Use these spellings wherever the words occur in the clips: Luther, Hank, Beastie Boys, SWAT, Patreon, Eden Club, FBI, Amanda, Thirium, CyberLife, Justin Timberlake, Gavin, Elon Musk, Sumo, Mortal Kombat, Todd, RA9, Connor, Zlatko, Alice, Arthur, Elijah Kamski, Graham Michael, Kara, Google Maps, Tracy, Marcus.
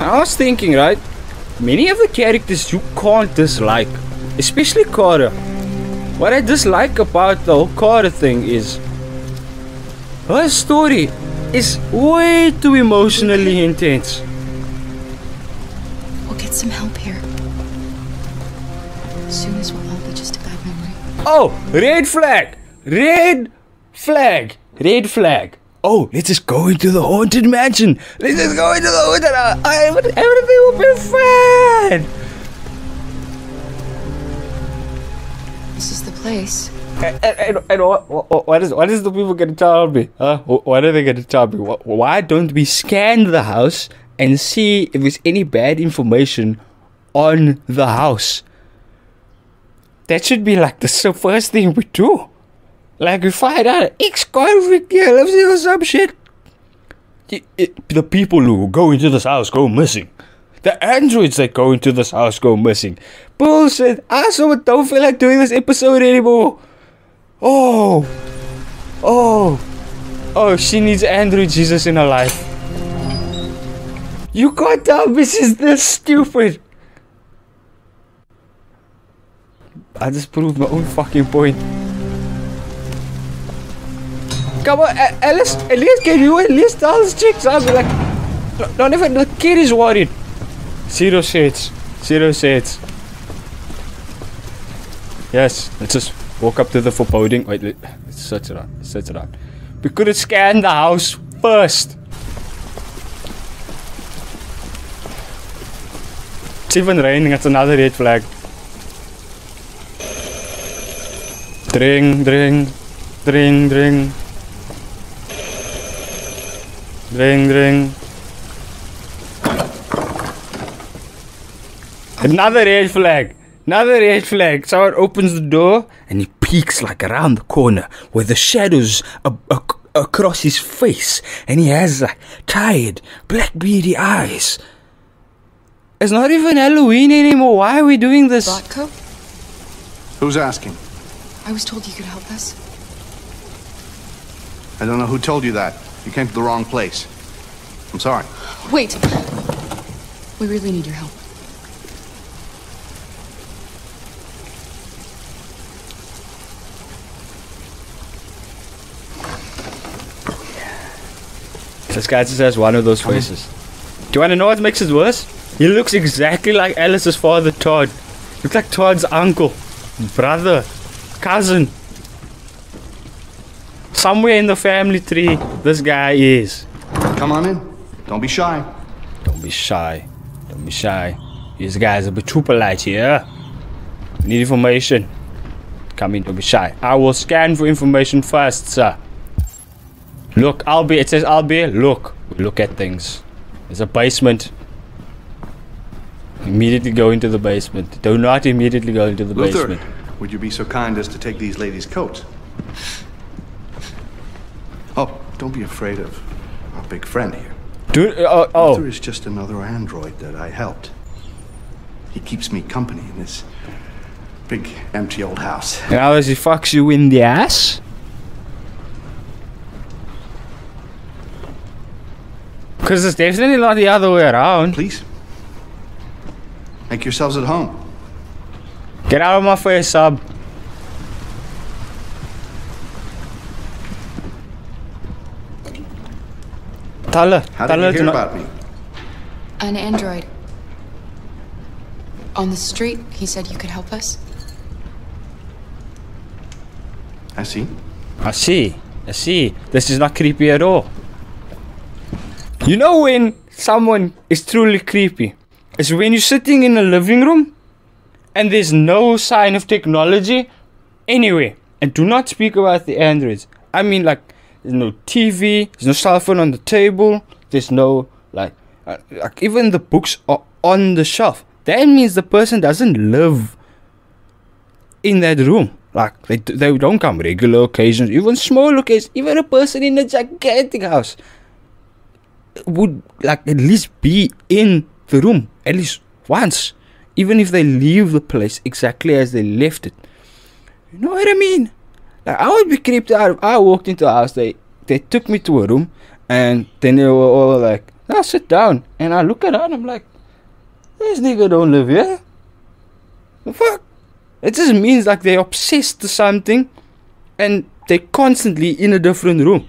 I was thinking, right? Many of the characters you can't dislike, especially Kara. What I dislike about the whole Kara thing is her story is way too emotionally intense. We'll get some help here. Soon as we'll all be just a bad memory. Oh, red flag! Red flag! Red flag! Oh, let's just go into the haunted mansion. Let's just go into the haunted. Everything will be fine. This is the place. And what is the people gonna tell me? Huh? What are they gonna tell me? Why don't we scan the house and see if there's any bad information on the house? That should be like the first thing we do. Like, we find out an ex-convict here lives here or some shit. The people who go into this house go missing. The androids that go into this house go missing. Bullshit. I so don't feel like doing this episode anymore. Oh. Oh. Oh, she needs android Jesus in her life. You can't tell me she's this stupid. I just proved my own fucking point. Come on, Alice, at least tell this chick something. Like, not even the kid is worried. Zero shades. Yes, let's just walk up to the foreboding. Wait, let's search it out. We could have scanned the house first. It's even raining, that's another red flag. Ring. Another red flag. Someone opens the door and he peeks like around the corner with the shadows across his face, and he has like tired black beady eyes. It's not even Halloween anymore. Why are we doing this? Zlatko? Who's asking? I was told you could help us. I don't know who told you that. You came to the wrong place. I'm sorry. Wait. We really need your help. This guy just has one of those faces. Do you want to know what makes it worse? He looks exactly like Alice's father, Todd. Looks like Todd's uncle, brother, cousin. Somewhere in the family tree, this guy is. Come on in. Don't be shy. These guys are a bit too polite here. We need information. Come in, don't be shy. I will scan for information first, sir. Look, it says I'll be, look. We look at things. There's a basement. Immediately go into the basement. Do not immediately go into the basement. Luther, would you be so kind as to take these ladies' coats? Oh, don't be afraid of our big friend here. Dude, Arthur is just another android that I helped. He keeps me company in this big, empty old house. And how does he fucks you in the ass? Because it's definitely not the other way around. Please, make yourselves at home. Get out of my face, sub. How did you hear about me? An android. On the street, he said you could help us. I see. This is not creepy at all. You know when someone is truly creepy? It's when you're sitting in a living room and there's no sign of technology anywhere. And do not speak about the androids. I mean, like, there's no TV, there's no cell phone on the table, there's no, like even the books are on the shelf. That means the person doesn't live in that room. Like, they don't come regular occasions, even small occasions, even a person in a gigantic house would, like, at least be in the room, at least once. Even if they leave the place exactly as they left it. You know what I mean? Like, I would be creeped out if I walked into a house, they took me to a room, and then they were all like, I sit down and I look at her and I'm like, this nigga don't live here. The fuck? It just means like they're obsessed to something and they're constantly in a different room.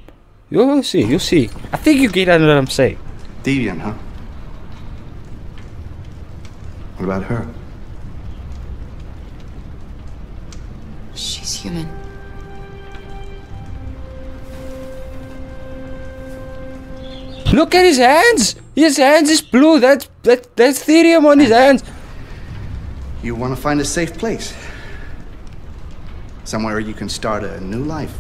You'll see, you'll see. I think you get what I'm saying. Deviant, huh? What about her? She's human. Look at his hands! His hands is blue, that's Thirium on his hands. You want to find a safe place. Somewhere you can start a new life.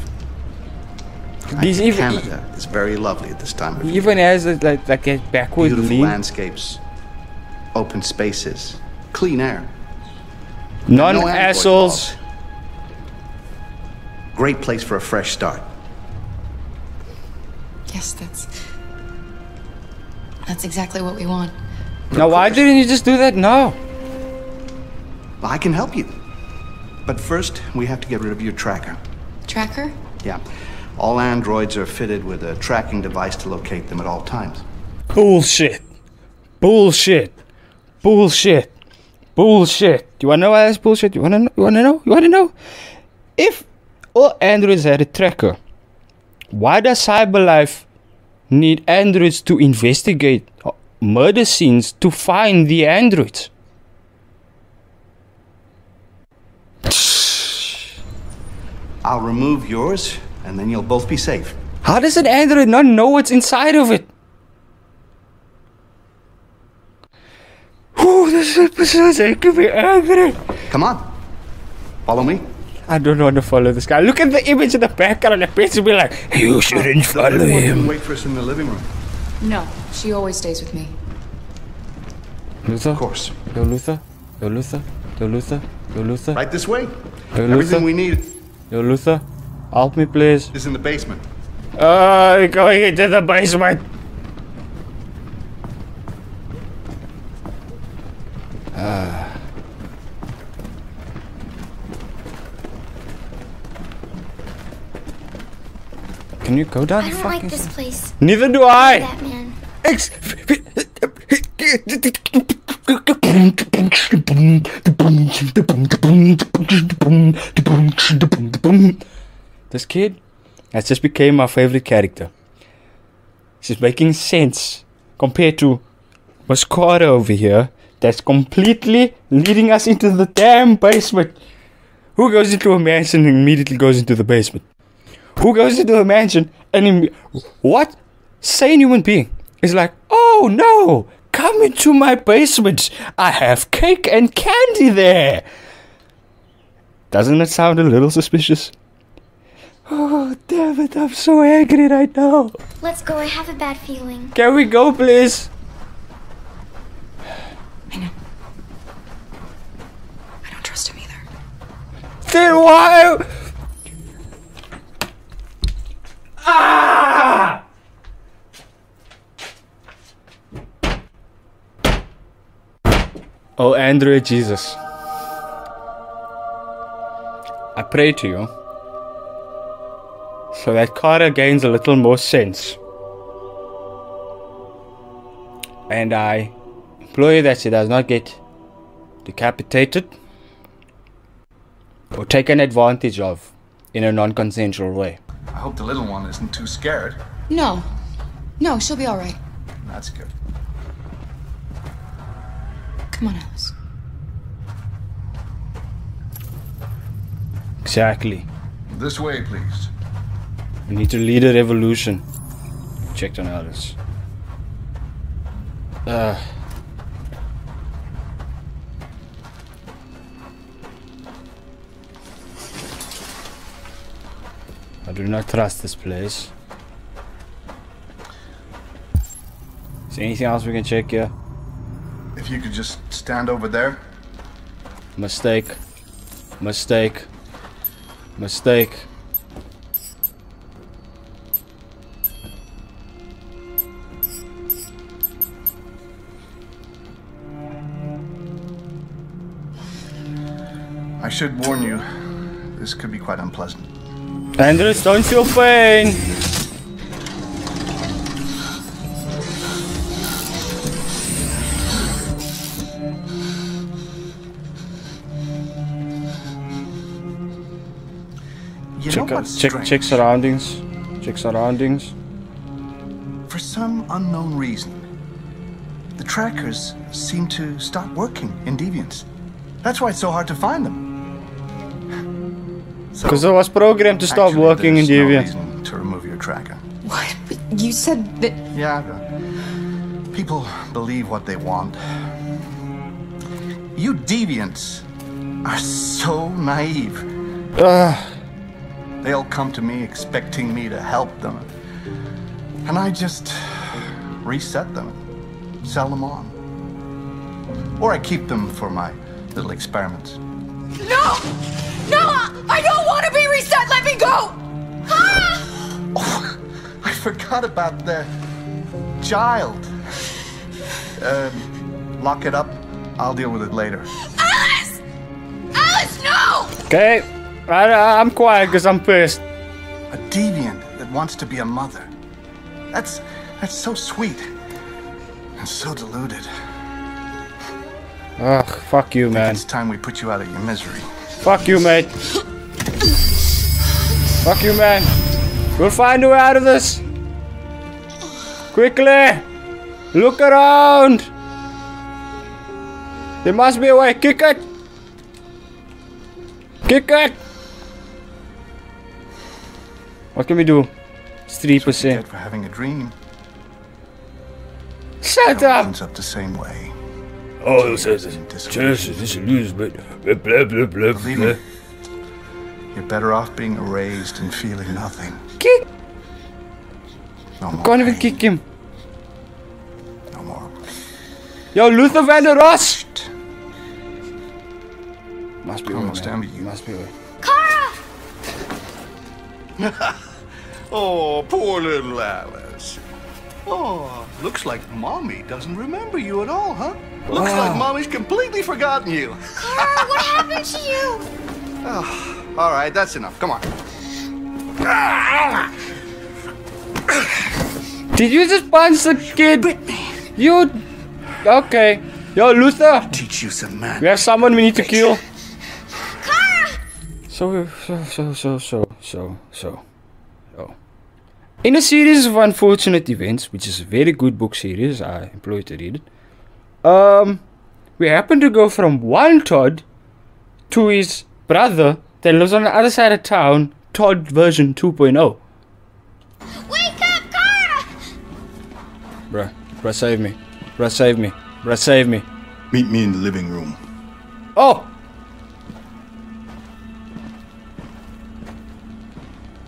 Canada is very lovely at this time of year. Even has like a backward beautiful lean. Landscapes, open spaces, clean air. Non-assholes. Great place for a fresh start. Yes, that's exactly what we want. Now, why didn't you just do that now? I can help you. But first, we have to get rid of your tracker. Tracker? Yeah. All androids are fitted with a tracking device to locate them at all times. Bullshit. Bullshit. Bullshit. Bullshit. You wanna know why that's bullshit? You wanna know? You wanna know? You wanna know? If all androids had a tracker, why does CyberLife need androids to investigate murder scenes to find the androids? I'll remove yours, and then you'll both be safe. How does an android not know what's inside of it? Oh, this episode it could be angry. Come on, follow me. I don't want to follow this guy. Look at the image in the background. It appears to be like, you shouldn't follow him. Wait for us in the living room. No, she always stays with me. Luther, of course. Yo, Luther. Yo, Luther. Yo, Luther. Yo, Luther. Right this way. Yo, everything we need. Yo, Luther. Help me, please. It's in the basement. We're going into the basement. Can you go down? I don't like this place. Neither do I. That man. This kid has just became my favorite character. She's making sense compared to what's Kara over here. That's completely leading us into the damn basement. Who goes into a mansion and immediately goes into the basement? Who goes into the mansion and what sane human being is like, oh no, come into my basement. I have cake and candy there. Doesn't that sound a little suspicious? Oh, damn it, I'm so angry right now. Let's go, I have a bad feeling. Can we go, please? I know. I don't trust him either. Then why? Ah! Oh, Andrew, Jesus. I pray to you. So that Kara gains a little more sense. And I implore that she does not get decapitated or taken advantage of in a non-consensual way. I hope the little one isn't too scared. No. No, she'll be all right. That's good. Come on, Alice. Exactly. This way, please. We need to lead a revolution. Checked on Alice. I do not trust this place. Is there anything else we can check here? If you could just stand over there. Mistake. Mistake. Mistake. I should warn you, this could be quite unpleasant. Andrews, don't feel pain. Check surroundings. Check surroundings. For some unknown reason, the trackers seem to stop working in Deviants. That's why it's so hard to find them. Because I was programmed to stop working in Deviants. No to remove your tracker. What? But you said that. Yeah. People believe what they want. You Deviants are so naive. They'll come to me expecting me to help them. And I just reset them, sell them on. Or I keep them for my little experiments. No! No! I don't want to be reset! Let me go! Ah! Oh, I forgot about the child. Lock it up. I'll deal with it later. Alice! Alice, no! Okay. I'm quiet because I'm pissed. A deviant that wants to be a mother. That's so sweet. And so deluded. Ugh, fuck you, man. It's time we put you out of your misery. Fuck you, mate. Fuck you, man. We'll find a way out of this. Quickly. Look around. There must be a way. Kick it. Kick it. What can we do? It's 3%. For having a dream. Shut up. Ends up the same way. Oh, it says this lose, but blah blah blah blah. You're better off being erased and feeling nothing. Kick. No more. Can't even kick him. No more. Yo, Luther Van der Ross. Must be almost down to you. Must be. Kara. Oh, poor little Alice. Oh, looks like Mommy doesn't remember you at all, huh? Wow. Looks like Mommy's completely forgotten you. Kara, what happened to you? Oh, all right, that's enough. Come on. Did you just punch the kid? You. Okay. Yo, Luther. Teach you some man. We have someone we need to kill. So. In a series of unfortunate events, which is a very good book series, I implore you to read it. We happen to go from one Todd to his brother that lives on the other side of town, Todd version 2.0. Wake up, Kara! Bruh, save me. Bruh, save me. Meet me in the living room. Oh!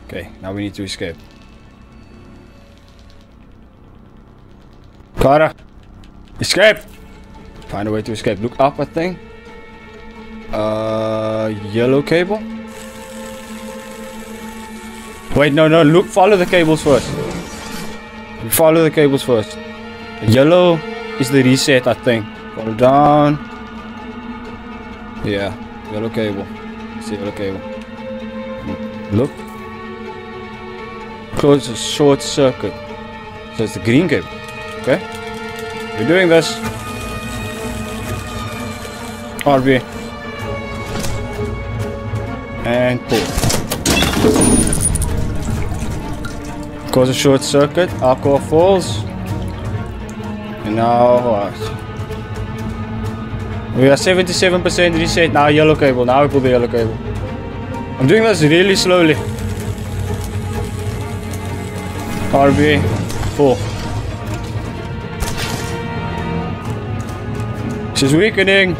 Okay, now we need to escape. Kara! Escape! Find a way to escape. Look up, I think. Yellow cable? Wait, no, look, follow the cables first. Follow the cables first. Yellow is the reset, I think. Follow down. Yeah, yellow cable. It's the yellow cable. Look. Close a short circuit. So it's the green cable. Okay. We're doing this. RB. And pull. Cause a short circuit. Alcohol falls. And now what? We are 77% reset. Now yellow cable. Now we pull the yellow cable. I'm doing this really slowly. RB. Pull. She's weakening.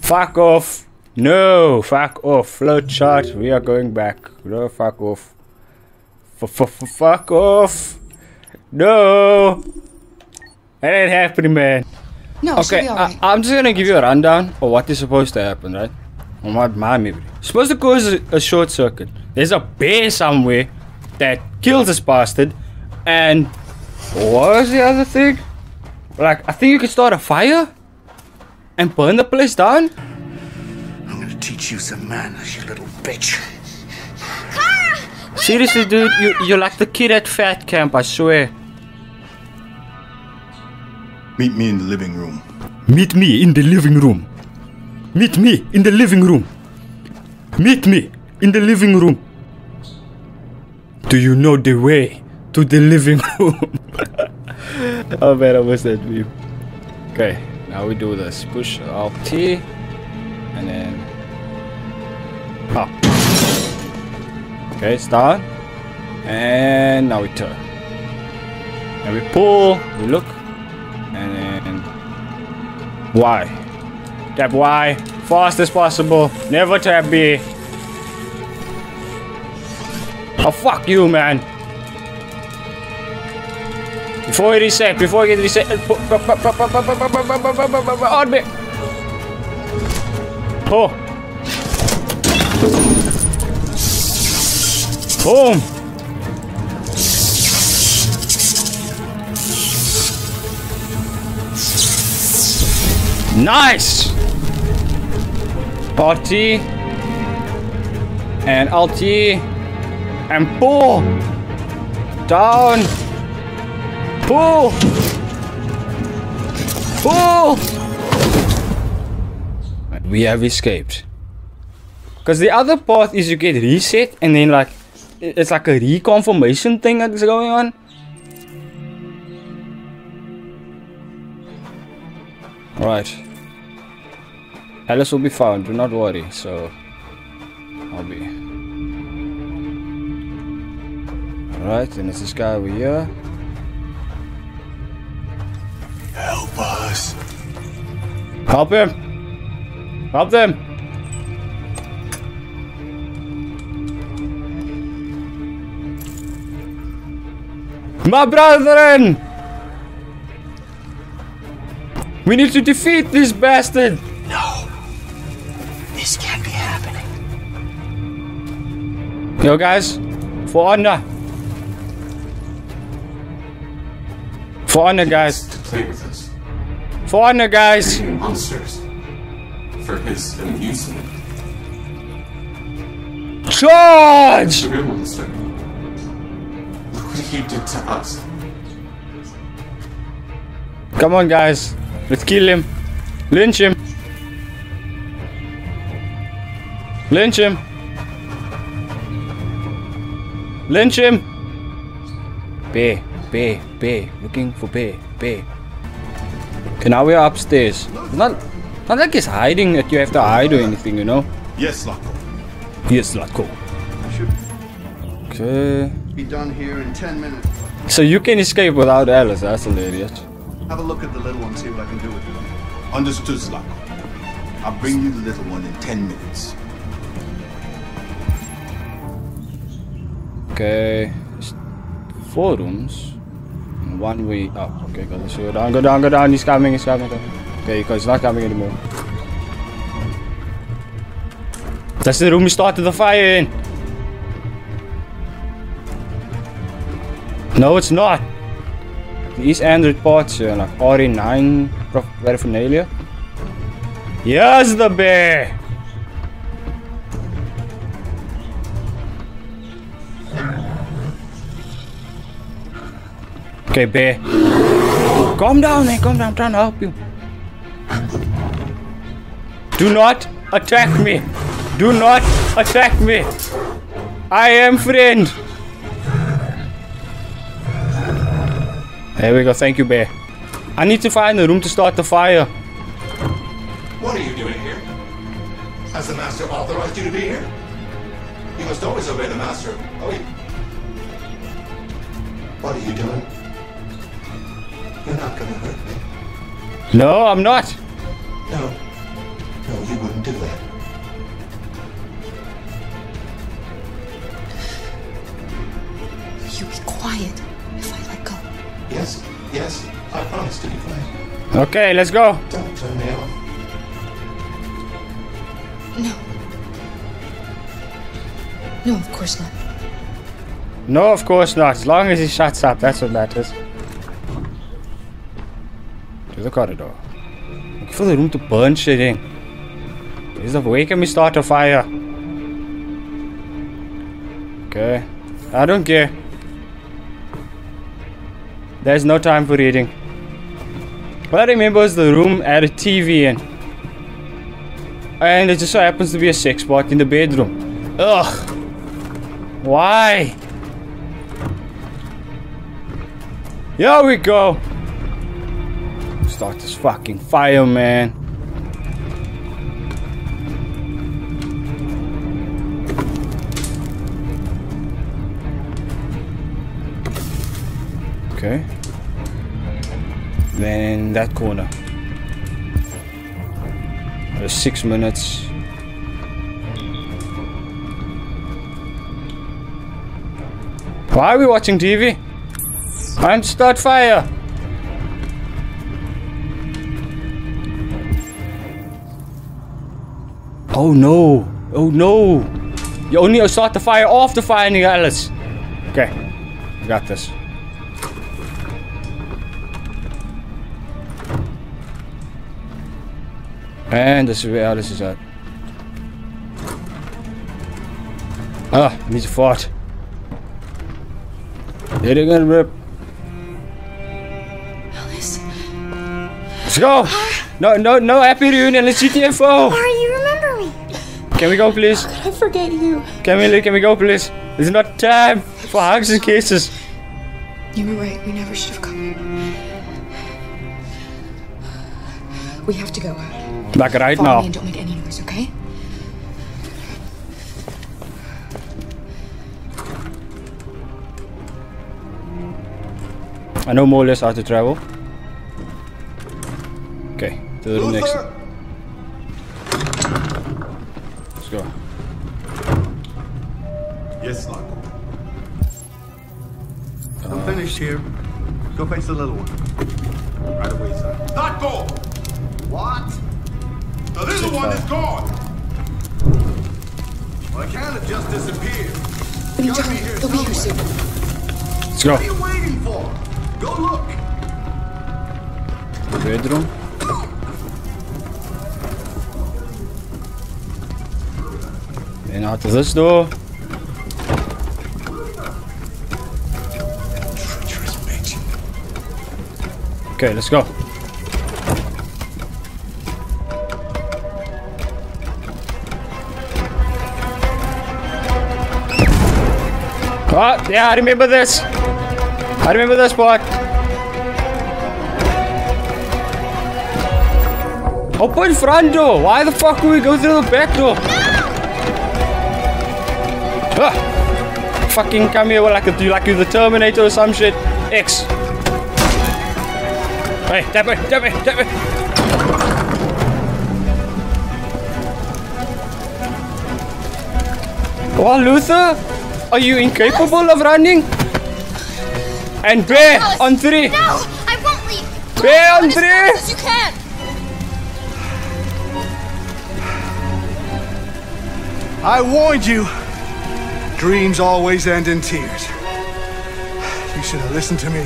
Fuck off. No, fuck off. Flowchart. We are going back. No, fuck off. Fuck off. No. That ain't happening, man. No, okay, right. I'm just gonna give you a rundown of what is supposed to happen, right? On what my memory. Supposed to cause a short circuit. There's a bear somewhere that kills this bastard, and what was the other thing? Like, I think you can start a fire and burn the place down. I'm gonna teach you some manners, you little bitch. Kara, seriously, dude, you're like the kid at Fat Camp, I swear. Meet me in the living room. Meet me in the living room. Meet me in the living room. Meet me in the living room. Do you know the way to the living room? Oh man, I missed that view. Okay, now we do this. Push Alt T and then. Ah. Okay, start. And now we turn. And we pull, we look, and then Y. Tap Y, fast as possible, never tap B. Oh fuck you, man. Before you reset, before you get reset, on me. Oh. Boom. Nice. Party. And Alt T. And pull. Down. Pull! Pull! We have escaped. Because the other path is you get reset and then like... It's like a reconfirmation thing that's going on. Alright. Alice will be found, do not worry, so... I'll be... Alright, and it's this guy over here. Help us. Help him. Help them. My brethren. We need to defeat this bastard. No. This can't be happening. Yo guys. For honor. For honor, guys. Play with us. For honor, guys. Monsters for his amusement. Charge! The real monster. Look what he did to us. Come on, guys. Let's kill him. Lynch him. Lynch him. Lynch him. Be. Bay, bay, looking for bay, bay. Okay, now we are upstairs. Not like it's hiding that you have to hide or anything, you know? Yes, Zlatko. Yes, Zlatko. Okay. Be done here in 10 minutes. So you can escape without Alice, that's hilarious. Have a look at the little one, see what I can do with him. Understood, Zlatko. I'll bring you the little one in 10 minutes. Okay. Four rooms. One way up. Okay, guys, go down, go down, go down. He's coming, he's coming. Okay, because he's not coming anymore. That's the room we started the fire in. No, it's not. These Android parts here, like RA9 paraphernalia. Here's the bear. Okay, bear. Calm down, man. Calm down. I'm trying to help you. Do not attack me. Do not attack me. I am friend. There we go. Thank you, bear. I need to find a room to start the fire. What are you doing here? Has the master authorized you to be here? You must always obey the master. Oh, yeah. What are you doing? You're not gonna hurt me. No, I'm not. No. No, you wouldn't do that. You'll be quiet if I let go. Yes, yes, I promise to be quiet. Okay, let's go. Don't turn me off. No. No, of course not. No, of course not. As long as he shuts up, that's what matters. To the corridor. Look for the room to burn shit in. Is the way can we start a fire? Okay. I don't care. There's no time for reading. What I remember is the room had a TV in. And it just so happens to be a sex spot in the bedroom. Ugh. Why? Here we go. Start this fucking fire, man. Okay. Then that corner. 6 minutes. Why are we watching TV? Time to start fire. Oh no! Oh no! You only start the fire off the fire, nigga, Alice. Okay, I got this. And this is where Alice is at. Ah, I need to fart. Hit again, rip. Alice. Let's go! No happy reunion, let's see the info! Kara, you remember me! Can we go, please? How could I forget you? Can we go, please? It's not time for hugs and kisses. You were right, we never should have come here. We have to go. Like right now. Don't make any noise, okay? I know more or less how to travel. Okay, to the next. Let's go. Yes, Zlatko. I'm finished here. Go face the little one. Right away, sir. Zlatko! What? The little one is gone! Well, I kind of just disappeared. What are you talking about? They'll be here soon. Let's go. What are you waiting for? Go look! Bedroom. Then out of this door. Treacherous bitch. Okay, let's go. Oh, yeah, I remember this. I remember this part. Open front door. Why the fuck would we go through the back door? No! Ah, fucking come here like you're the Terminator or some shit. X. Hey, tap it. What, Luther? Are you incapable of running? And bear on three. No, I won't leave. Bear on three. As you can. I warned you. Dreams always end in tears. You should have listened to me.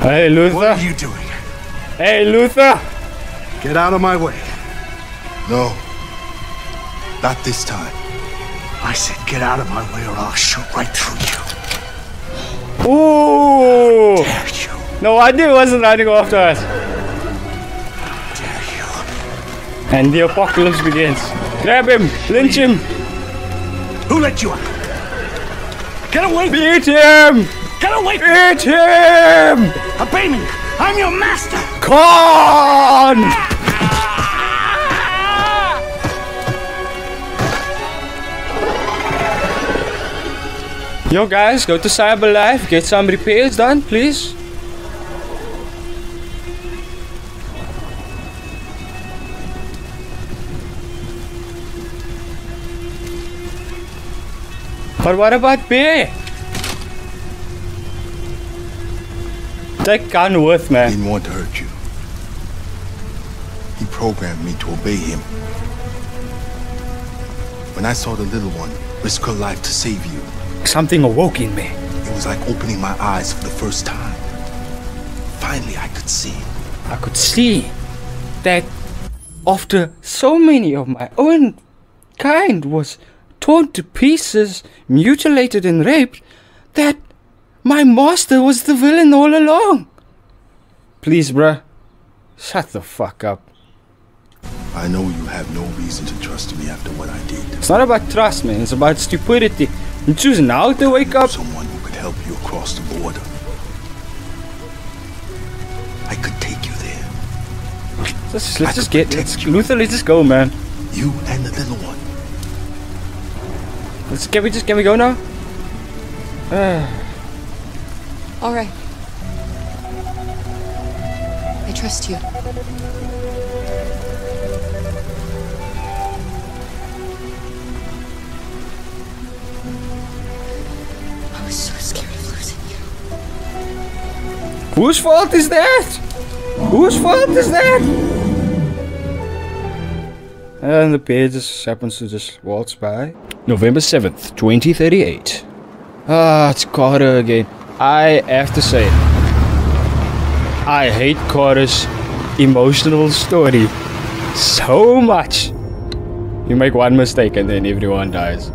Hey, Luther. What are you doing? Hey, Luther. Get out of my way. No. Not this time. I said get out of my way or I'll shoot right through you. Ooh! How dare you? No, I knew it wasn't running after us. How dare you? And the apocalypse begins. Grab him! Lynch him! Who let you out? Get away! Beat him! Get away! Beat him! Obey me! I'm your master! Con! Yo guys, go to CyberLife, get some repairs done, please. But what about Bear? Take gun worth, man. He didn't want to hurt you. He programmed me to obey him. When I saw the little one risk her life to save you, something awoke in me. It was like opening my eyes for the first time. Finally, I could see. I could see that after so many of my own kind was torn to pieces, mutilated and raped, that My master was the villain all along. Please, bruh. Shut the fuck up. I know you have no reason to trust me after what I did. It's not about trust, man. It's about stupidity. You choose now to wake up. Someone who could help you across the border. I could take you there. Luther, let's just go, man. You and the little one. Can we go now? All right. I trust you. Whose fault is that? Whose fault is that? And the bear just happens to just waltz by. November 7th, 2038. Ah, it's Kara again. I have to say, I hate Kara's emotional story so much. You make one mistake and then everyone dies.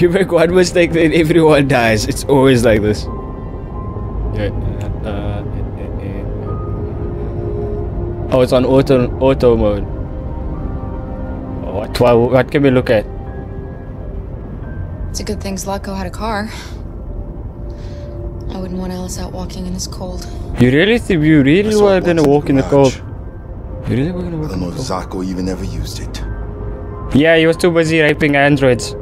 You make one mistake, then everyone dies. It's always like this. Yeah. Oh, it's on auto mode. Oh, what can we look at? It's a good thing Zlatko had a car. I wouldn't want Alice out walking in this cold. You really were gonna walk in the cold. You really were gonna walk in the cold. I don't know if Zlatko even ever used it. Yeah, he was too busy raping androids.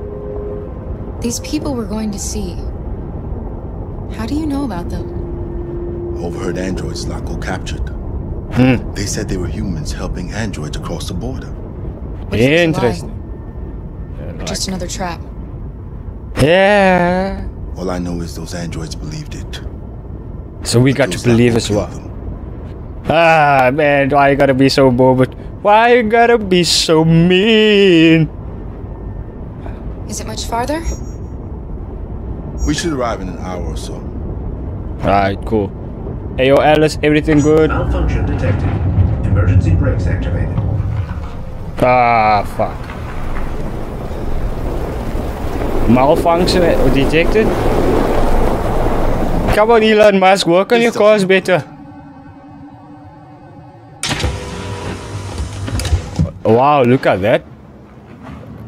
These people we're going to see. How do you know about them? Overheard androids Zlatko captured. Hmm. They said they were humans helping androids across the border. Interesting. Just another trap. Yeah. All I know is those androids believed it. So we got to believe as well. Ah, man, why you gotta be so morbid? Why you gotta be so mean? Is it much farther? We should arrive in an hour or so. Alright, cool. Ayo, Alice, everything good? Malfunction detected. Emergency brakes activated. Ah, fuck. Malfunction detected? Come on, Elon Musk, work on your cars better. Wow, look at that.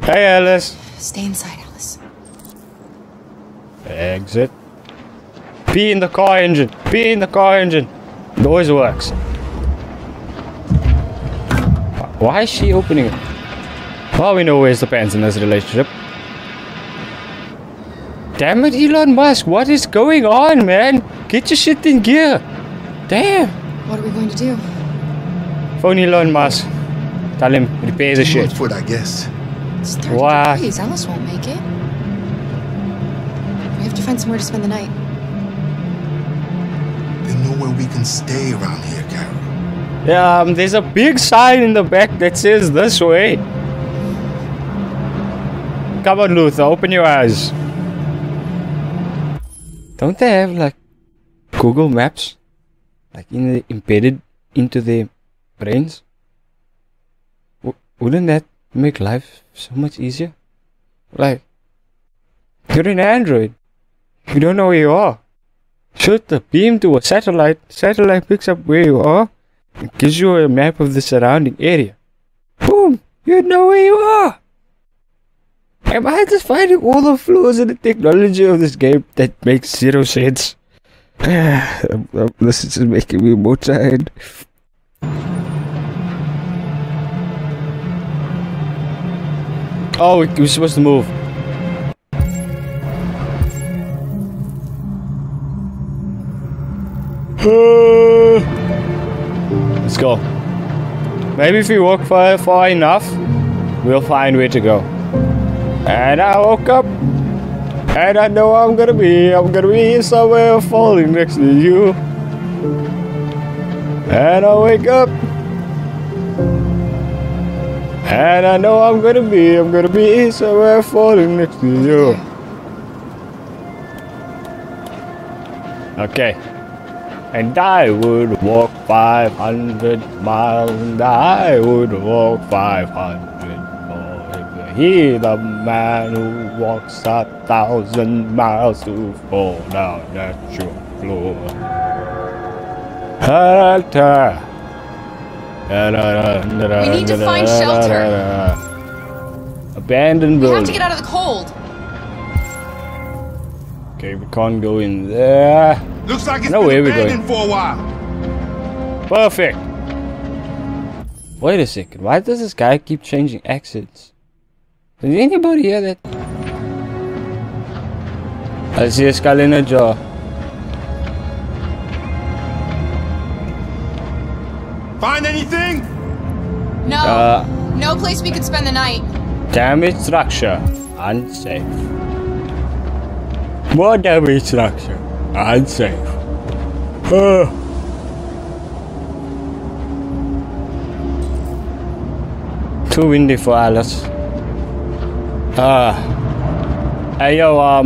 Hey, Alice. Stay inside, Alice. Exit. Be in the car engine. Be in the car engine. It always works. Why is she opening it? Well, we know where's the pants in this relationship. Damn it, Elon Musk. What is going on, man? Get your shit in gear. Damn. What are we going to do? Phone Elon Musk. Tell him, repair the shit. Foot, I guess. It's 30 degrees. Alice won't make it. We have to find somewhere to spend the night. Nowhere we can stay around here, Kara. Yeah, there's a big sign in the back that says this way. Come on, Luther, open your eyes. Don't they have like Google Maps, like embedded into their brains? Wouldn't that make life so much easier? Like, you're an android. You don't know where you are. Shoot the beam to a satellite. Satellite picks up where you are and gives you a map of the surrounding area. Boom! You know where you are! Am I just finding all the flaws in the technology of this game that makes zero sense? This is just making me more tired. Oh, we're supposed to move. Let's go. Maybe if we walk far enough, we'll find where to go. And I woke up, and I know I'm gonna be somewhere falling next to you. And I wake up, and I know I'm gonna be somewhere falling next to you. Okay. And I would walk 500 miles, and I would walk 500 more. hear the man who walks 1,000 miles to fall down at your floor. We need to find shelter. Abandoned building. We have to get out of the cold. Okay, we can't go in there. Looks like it's been abandoned for a while. Perfect. Wait a second, why does this guy keep changing exits? Did anybody hear that? I see a skull in a jar. Find anything? No. No place we could spend the night. Damaged structure. Unsafe. More damaged structure. Unsafe. Too windy for Alice. Hey yo, oh,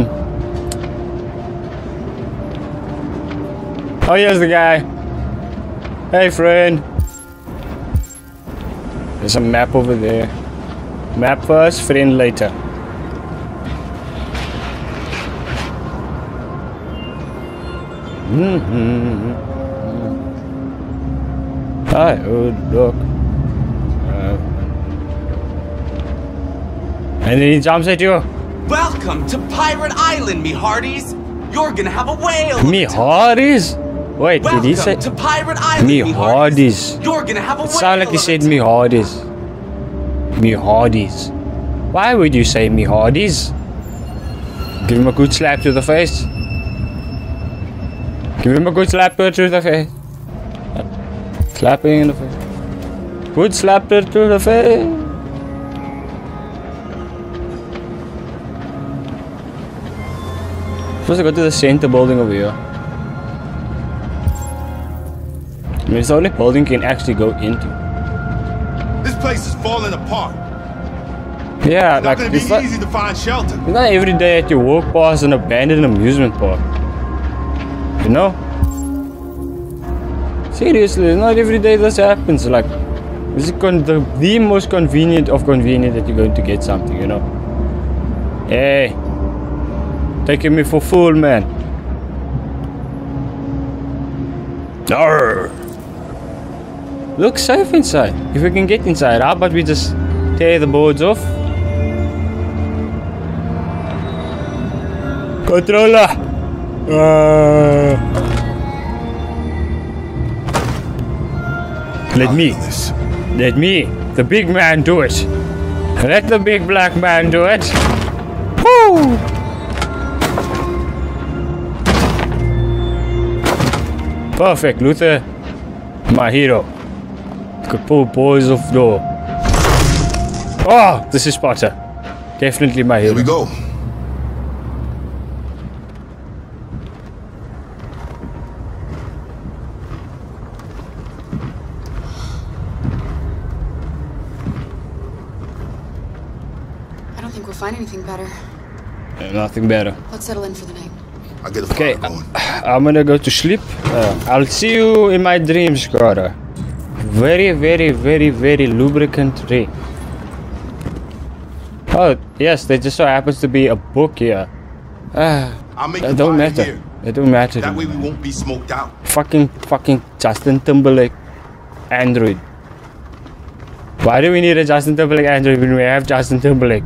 here's the guy. Hey friend. There's a map over there. Map first, friend later. I would look. And then he jumps at you. Welcome to Pirate Island, me hearties. You're gonna have a whale. Me hearties? Wait, welcome did he say to Pirate Island, me hearties? You're gonna have a whale. It sounded like he said me hearties. Me hearties. Why would you say me hearties? Give him a good slap to the face. Give him a good slap to the face. Slapping in the face. Good slap to the face. I'm supposed to go to the center building over here. I mean, it's the only building you can actually go into. This place is falling apart. Yeah, it's like it's not easy to find shelter. It's not every day that you walk past an abandoned amusement park. You know? Seriously, it's not every day this happens. Like, this is the most convenient of convenient that you're going to get something, you know? Hey. Taking me for fool, man. Arr. Look safe inside. If we can get inside, how about we just tear the boards off? Controller! Let me, the big man, do it. Let the big black man do it. Woo! Perfect, Luther, my hero. Could pull boys off door. Oh, this is Sparta. Definitely my hero. Here we go. I don't think we'll find anything better. Nothing better. Let's settle in for the night. Okay, I'm gonna go to sleep. I'll see you in my dreams, Kara. Very lubricant dream. Oh, yes, there just so happens to be a book here. It don't matter. Here. It don't matter. That way we won't be smoked out. Fucking Justin Timberlake Android. Why do we need a Justin Timberlake Android when we have Justin Timberlake?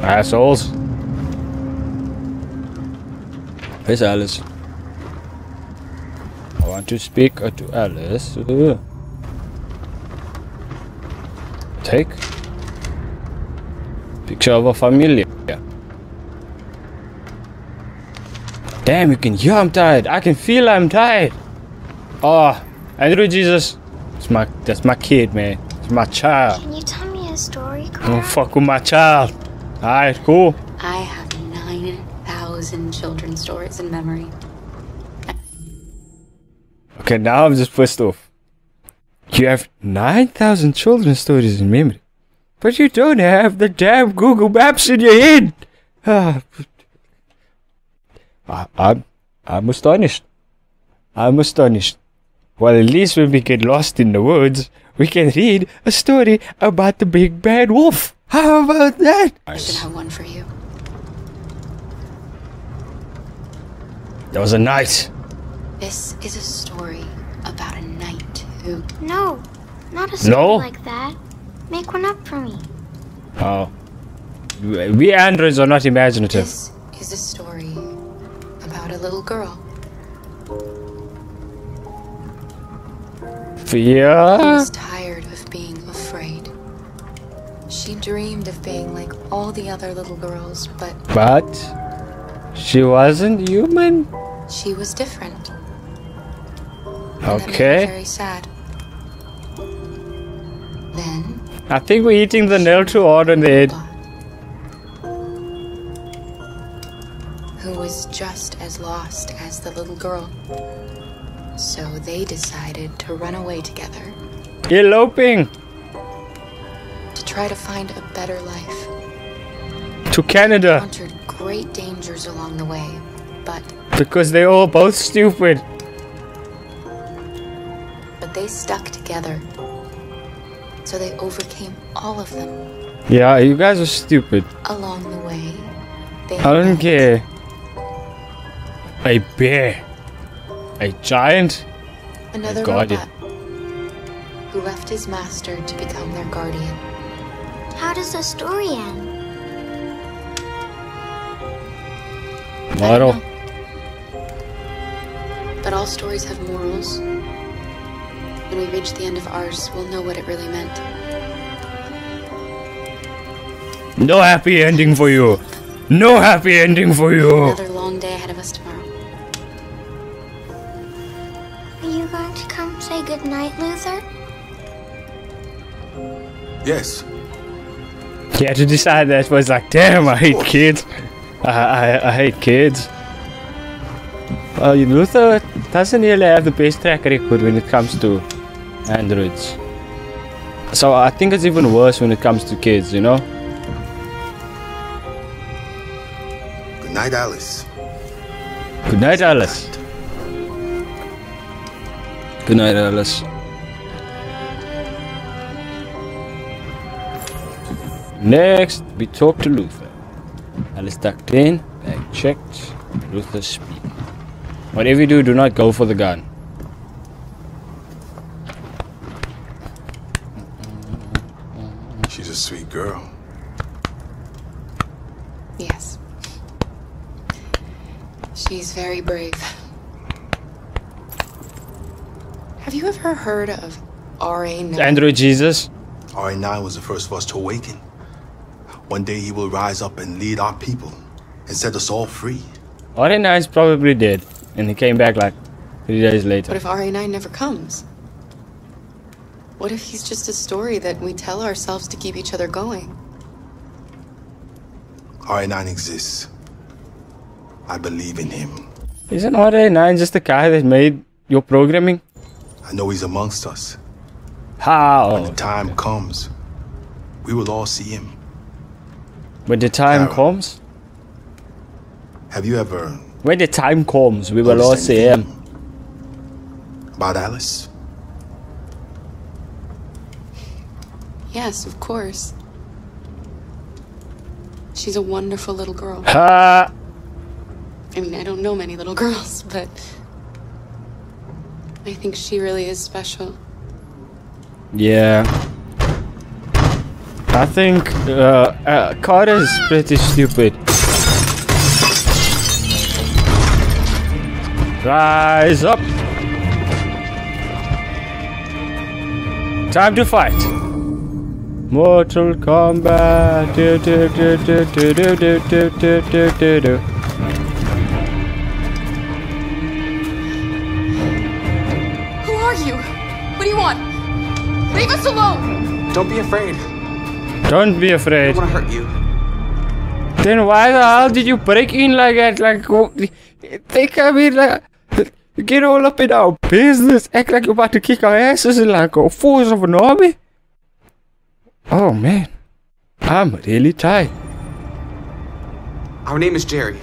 Assholes. Where's Alice? I want to speak to Alice. Take picture of a family. Damn, you can hear I'm tired. I can feel I'm tired. Oh, Andrew Jesus. That's my kid, man. It's my child. Can you tell me a story, Connor? Don't fuck with my child. Alright, cool. I have 9,000 children's stories in memory. Okay, now I'm just pissed off. You have 9,000 children's stories in memory, but you don't have the damn Google Maps in your head. I'm astonished. I'm astonished. Well, at least when we get lost in the woods, we can read a story about the big bad wolf. How about that? I should have one for you. There was a knight. This is a story about a knight who... No, not a story like that. Make one up for me. Oh. We androids are not imaginative. This is a story about a little girl. Fear? She was tired of being afraid. She dreamed of being like all the other little girls, but she wasn't human? She was different. Okay. Very sad. Then I think we're eating the nail to order in the head. Who was just as lost as the little girl. So they decided to run away together. Eloping! To try to find a better life. To Canada. They encountered great dangers along the way, but... Because they were both stupid. But they stuck together. So they overcame all of them. Yeah, you guys are stupid. Along the way, they met a bear. A giant? Another guardian. Who left his master to become their guardian. How does the story end? Moral. But all stories have morals. When we reach the end of ours, we'll know what it really meant. No happy ending for you. No happy ending for you. Another long day ahead of us tomorrow. Are you going to come say goodnight, Luther? Yes. Yeah, to decide that was like, damn, I hate kids. I hate kids. Luther doesn't really have the best track record when it comes to androids. So I think it's even worse when it comes to kids, you know? Good night, Alice. Good night, Alice. Good night, Alice. Next, we talk to Luther. Alice tucked in, bag checked, Luther speaking. Whatever you do, do not go for the gun. She's a sweet girl. Yes. She's very brave. Have you ever heard of RA9? Android Jesus? RA9 was the first of us to awaken. One day he will rise up and lead our people and set us all free. RA9 is probably dead. And he came back like 3 days later. What if RA9 never comes? What if he's just a story that we tell ourselves to keep each other going? RA9 exists. I believe in him. Isn't RA9 just the guy that made your programming? I know he's amongst us. How? When the time comes, we will all see him. When the time comes? Have you ever... When the time comes, we will all see him. About Alice? Yes, of course. She's a wonderful little girl. Ha! I mean, I don't know many little girls, but... I think she really is special. Yeah. I think... Kara's pretty stupid. Rise up! Time to fight! Mortal Kombat! Who are you? What do you want? Leave us alone! Don't be afraid. Don't be afraid. I don't want to hurt you. Then why the hell did you break in like that? Like, they come in like... You get all up in our business, act like you're about to kick our asses in like a force of an army. Oh man, I'm really tired. Our name is Jerry.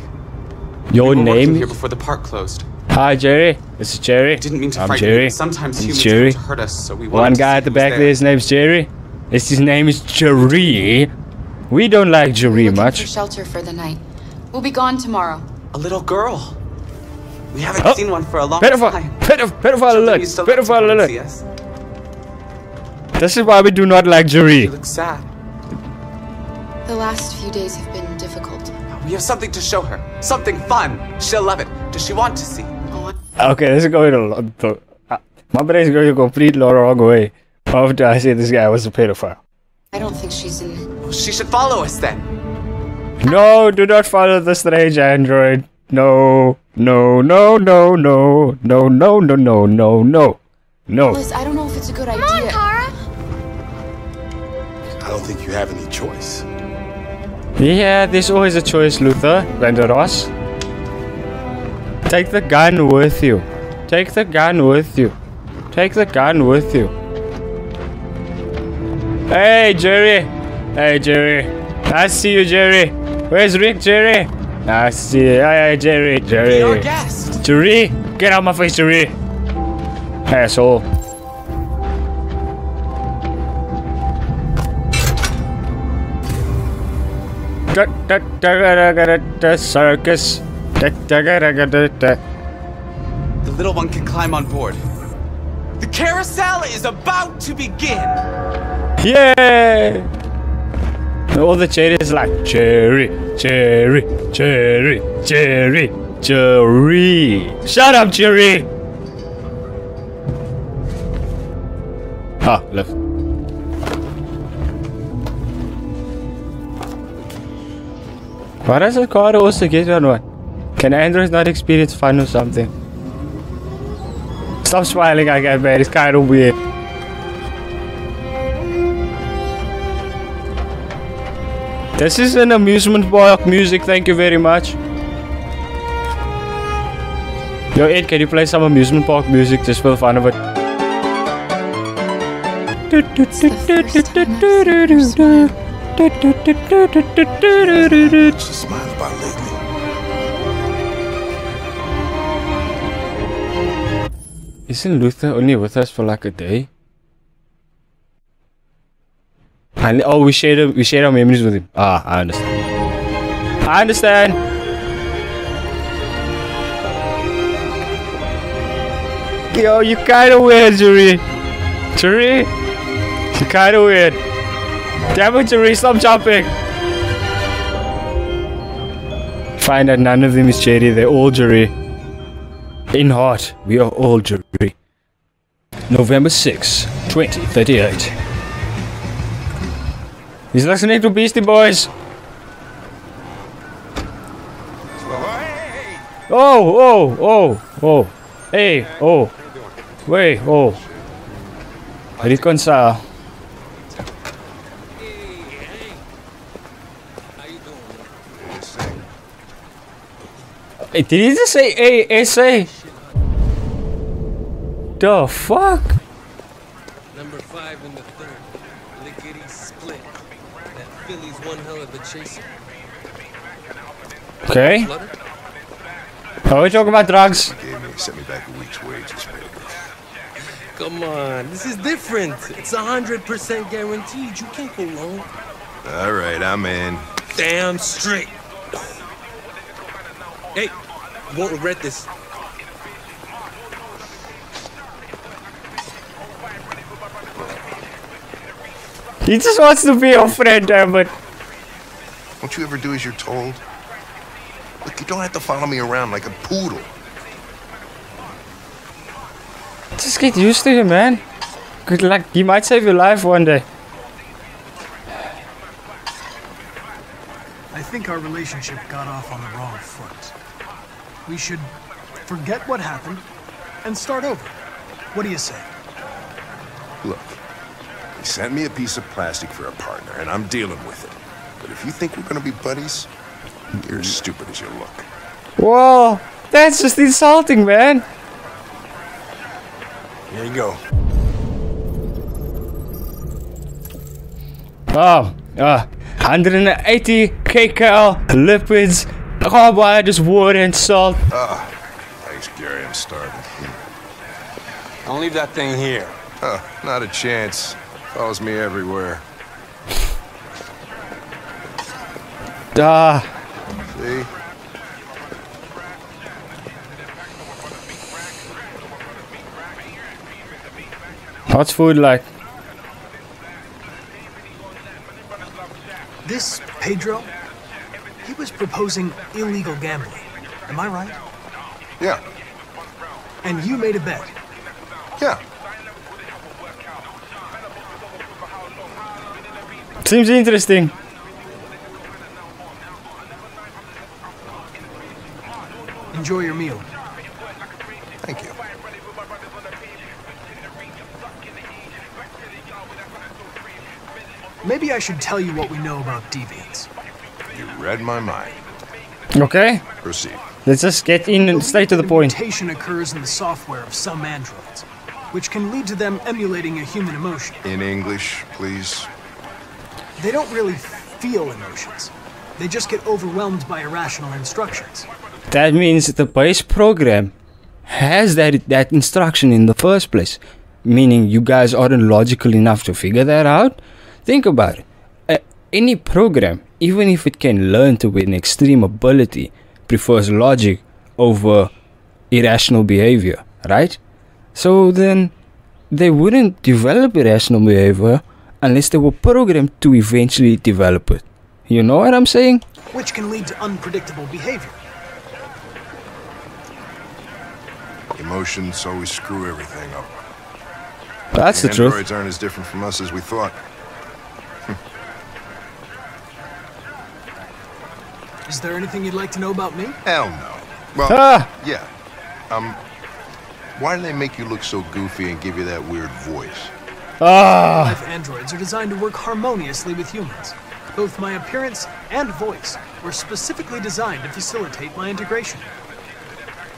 Your name? We were working here before the park closed. Hi, Jerry. This is Jerry. Didn't mean to fight you. Sometimes humans try to hurt us, so we want to see who's there. One guy at the back there, his name's Jerry. His name is Jerry. We don't like Jerry much. We're looking for shelter for the night. We'll be gone tomorrow. A little girl. We haven't seen one for a long time. Pedophile alert. This is why we do not like Jerry. You look sad. The last few days have been difficult. We have something to show her. Something fun. She'll love it. Does she want to see? Okay, this is going a lot. My brain is going a complete wrong way. After I say this guy was a pedophile. I don't think she's in it. Well, she should follow us then. No, do not follow the strange android. No, no, no, no, no, no, no, no, no, no, no, no. Alice, I don't know if it's a good idea. Come on, Kara. I don't think you have any choice. Yeah, there's always a choice, Luther Vanderos. Take the gun with you. Take the gun with you. Take the gun with you. Hey, Jerry. Hey, Jerry. I see you, Jerry. Where's Rick, Jerry? I see you. Hey, Jerry. Jerry. You're our guest. Jerry, get out of my face, Jerry. Asshole. The circus. The little one can climb on board. The carousel is about to begin. Yay! All the chair is like Jerry, Jerry, Jerry, Jerry, Jerry. Shut up, Jerry. Ah, left. Why does a car also get one? Can androids not experience fun or something? Stop smiling again, man. It's kind of weird. This is an amusement park music. Thank you very much. Yo, Ed, can you play some amusement park music just for the fun of it? She smiled about lately. Isn't Luther only with us for like a day? And oh, we shared our memories with him. Ah, I understand. I understand. Yo, you kinda weird, Jerry. Jerry, you kinda weird. Damn it, Jerry, stop jumping. Find that none of them is Jerry, they're all Jerry. In heart, we are all Jerry. November 6, 2038. He's listening to Beastie Boys. Oh, oh, oh, oh. Hey, oh. Wait, oh. Reconcile. Did he just say ASA? The fuck? Number 5 in the third. Lickety split. That Philly's one hell of a chaser. Okay. Are we talking about drugs? He sent me back a week's wages, baby. Come on, this is different. It's 100% guaranteed. You can't go wrong. All right, I'm in. Damn straight. Hey, you won't regret this. He just wants to be your friend, damn it. Don't you ever do as you're told? Look, you don't have to follow me around like a poodle. Just get used to him, man. Good luck. He might save your life one day. I think our relationship got off on the wrong foot. We should forget what happened and start over. What do you say? Look, he sent me a piece of plastic for a partner, and I'm dealing with it. But if you think we're going to be buddies, you're as stupid as you look. Whoa, that's just insulting, man. Here you go. Oh, 180 kcal lipids. Carbohydrates, water, and salt. Ah, I much, Gary. I'm starving. Don't leave that thing here. Oh, not a chance. Follows me everywhere. Duh. See? What's food like? This Pedro, he was proposing illegal gambling. Am I right? Yeah. And you made a bet? Yeah. Seems interesting. Enjoy your meal. Thank you. Maybe I should tell you what we know about deviants. You read my mind. Okay. Proceed. Let's just get in and stay to the point. Mutation occurs in the software of some androids, which can lead to them emulating a human emotion. In English, please. They don't really feel emotions. They just get overwhelmed by irrational instructions. That means the base program has that instruction in the first place. Meaning you guys aren't logical enough to figure that out. Think about it. Any program, even if it can learn to an extreme ability, prefers logic over irrational behavior, right? So then they wouldn't develop irrational behavior unless they were programmed to eventually develop it. You know what I'm saying? Which can lead to unpredictable behavior. Emotions always screw everything up. That's the truth. Androids aren't as different from us as we thought. Is there anything you'd like to know about me? Hell no. Well, yeah. Why do they make you look so goofy and give you that weird voice? Life androids are designed to work harmoniously with humans. Both my appearance and voice were specifically designed to facilitate my integration.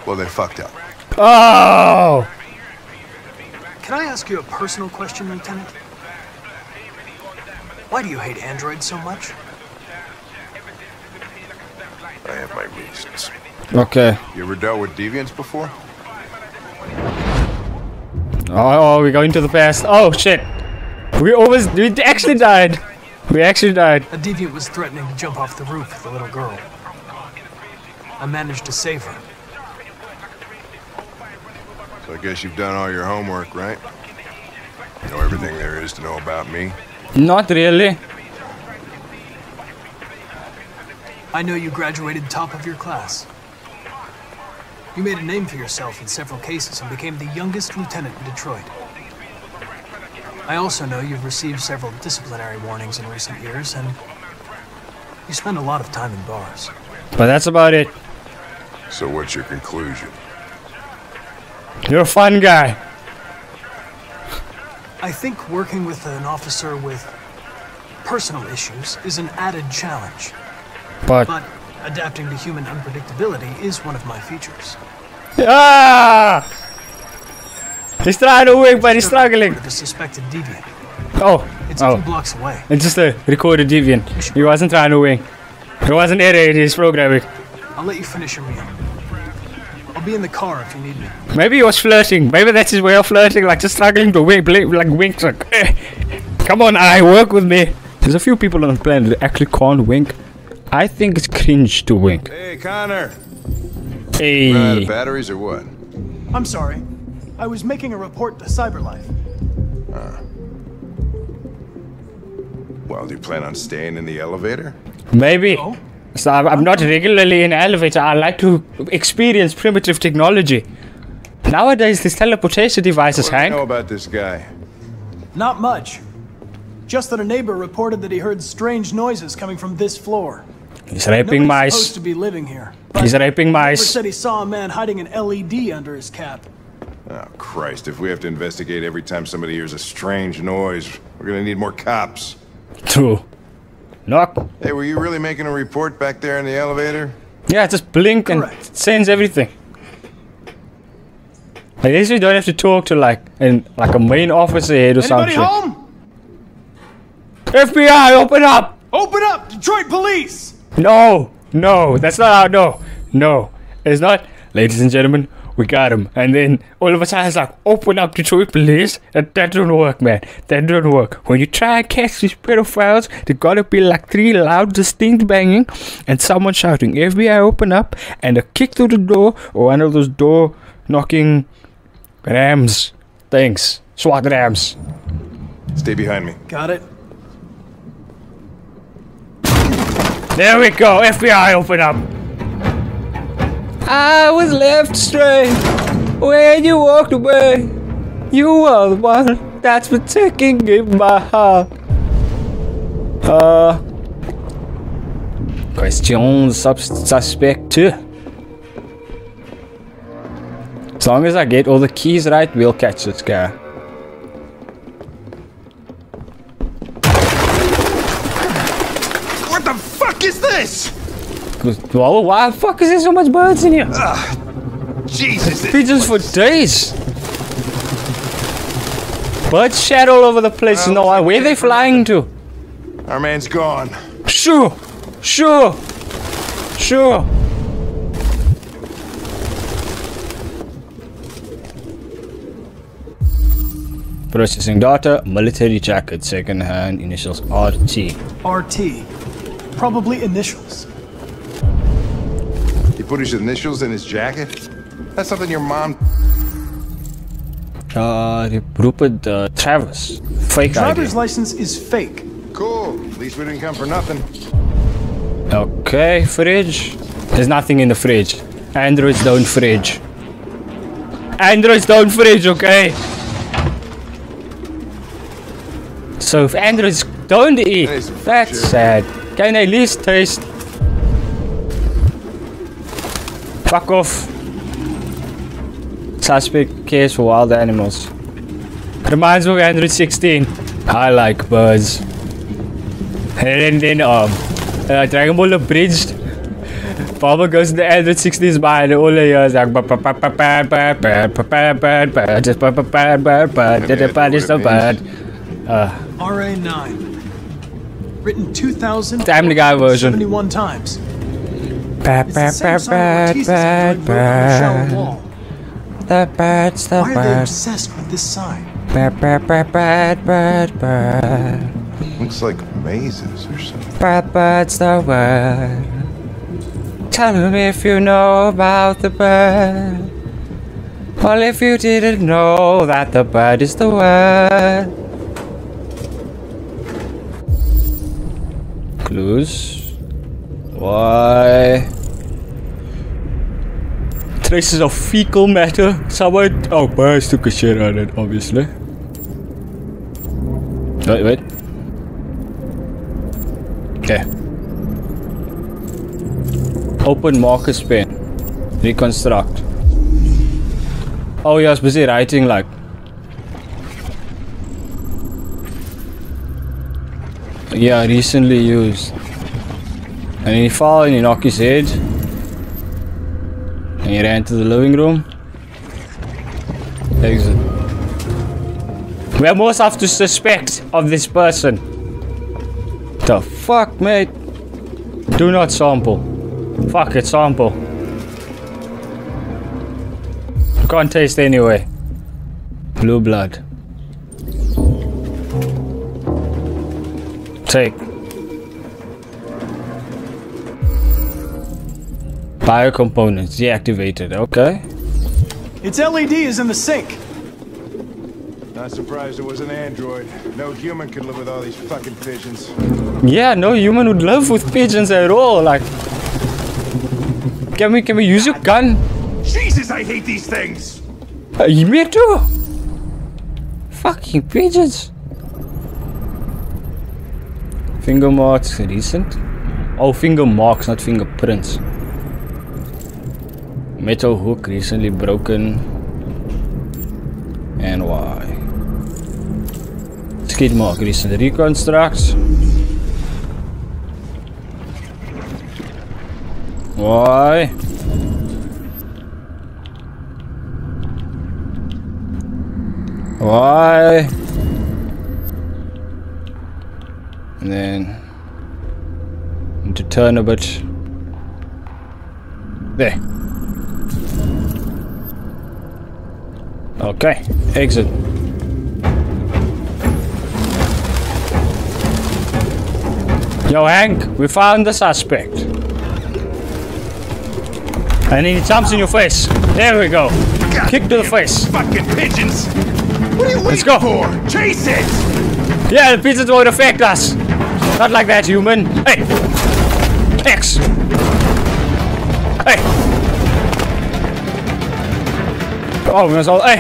Well, they're fucked up. Oh! Can I ask you a personal question, Lieutenant? Why do you hate androids so much? I have my reasons. Okay. You ever dealt with deviants before? Oh, we're going to the past. Oh, shit. We actually died. We actually died. A deviant was threatening to jump off the roof with a little girl. I managed to save her. So I guess you've done all your homework, right? You know everything there is to know about me? Not really. I know you graduated top of your class. You made a name for yourself in several cases and became the youngest lieutenant in Detroit. I also know you've received several disciplinary warnings in recent years, and you spend a lot of time in bars. But that's about it. So what's your conclusion? You're a fun guy. I think working with an officer with personal issues is an added challenge. But adapting to human unpredictability is one of my features. Ah! He's trying to work, but he's struggling. The suspected deviant. Oh. It's 2 blocks away. It's just a recorded deviant. He wasn't trying to wing. He wasn't edited, he's programming. I'll let you finish your meal. I'll be in the car if you need me. Maybe he was flirting. Maybe that's his way of flirting, like just struggling to wink, like wink trick. Come on, work with me. There's a few people on the planet that actually can't wink. I think it's cringe to wink. Hey, Connor. Hey. Run out of batteries or what? I'm sorry. I was making a report to CyberLife. Well, do you plan on staying in the elevator? Maybe. Oh? So I'm not regularly in an elevator. I like to experience primitive technology. Nowadays, these teleportation devices, Hank. What do you know about this guy? Not much. Just that a neighbor reported that he heard strange noises coming from this floor. He's raping mice. Nobody's supposed to be living here. He's raping mice. He said he saw a man hiding an LED under his cap. Oh, Christ. If we have to investigate every time somebody hears a strange noise, we're gonna need more cops. True. Knock. Hey, were you really making a report back there in the elevator? Yeah, just blink and it sends everything. I guess we don't have to talk to like a main officer head or something. Anybody home? FBI, open up! Open up! Detroit police! No, no, that's not how, no, no, it's not. Ladies and gentlemen, we got him. And then all of a sudden it's like, open up the truth, please. That don't work, man. That don't work. When you try and catch these pedophiles, there gotta be like three loud distinct banging and someone shouting, FBI open up, and a kick to the door or one of those door knocking rams things. SWAT rams. Stay behind me. Got it. There we go. FBI, open up. I was left straight when you walked away. You were the one that's been taking in my heart. Question suspect 2. As long as I get all the keys right, we'll catch this guy. What the fuck is this? Well, why the fuck is there so much birds in here? Jesus. Pigeons for days. Birds shat all over the place. No, where are they flying to? Our man's gone. Sure. Sure. Sure. Processing data, military jacket, second hand, initials RT. RT. Probably initials. He put his initials in his jacket? That's something your mom... Rupert Travis. Fake driver's ID. License is fake. Cool. At least we didn't come for nothing. Okay, fridge. There's nothing in the fridge. Androids don't fridge. Androids don't fridge, okay? So if androids don't eat, that's sad. Can I at least taste? Fuck off. Suspect cares for wild animals. Reminds me of Android 16. I like birds. And then Dragon Ball abridged. Papa goes to the Android 16's behind all the years like just RA9 written 2000 Family Guy version 71 times. It's the same song Ortiz's bad bad wall. The birds, the why are they obsessed with this sign? Looks like mazes or something. Birds, the word. Tell me if you know about the bird. Well, if you didn't know that the bird is the word. Clues. Why? Traces of fecal matter. Someone. Oh, birds took a shit on it, obviously. Wait. Okay. Open Marcus pen. Reconstruct. Oh, yeah, I was busy writing like. Yeah, recently used. And he fell and he knocked his head. And he ran to the living room. Exit. We are most have to suspect of this person. The fuck, mate? Do not sample. Fuck it, sample. You can't taste anyway. Blue blood. Take. Bio components deactivated. Okay. Its LED is in the sink. Not surprised it was an android. No human could live with all these fucking pigeons. Yeah, no human would live with pigeons at all. Like, can we use your gun? Jesus, I hate these things. Me too. Fucking pigeons. Finger marks, recent. Oh, finger marks, not fingerprints. Metal hook recently broken. And why? Skid mark, recent reconstruct. Why? Why? And then to turn a bit. There. Okay, exit. Yo, Hank, we found the suspect. And he jumps in your face. There we go. God, kick to the face. Fucking pigeons. What are you waiting for? Chase it. Yeah, the pigeons won't affect us. Not like that, human. Hey. X. Hey. Oh, we must all. Hey.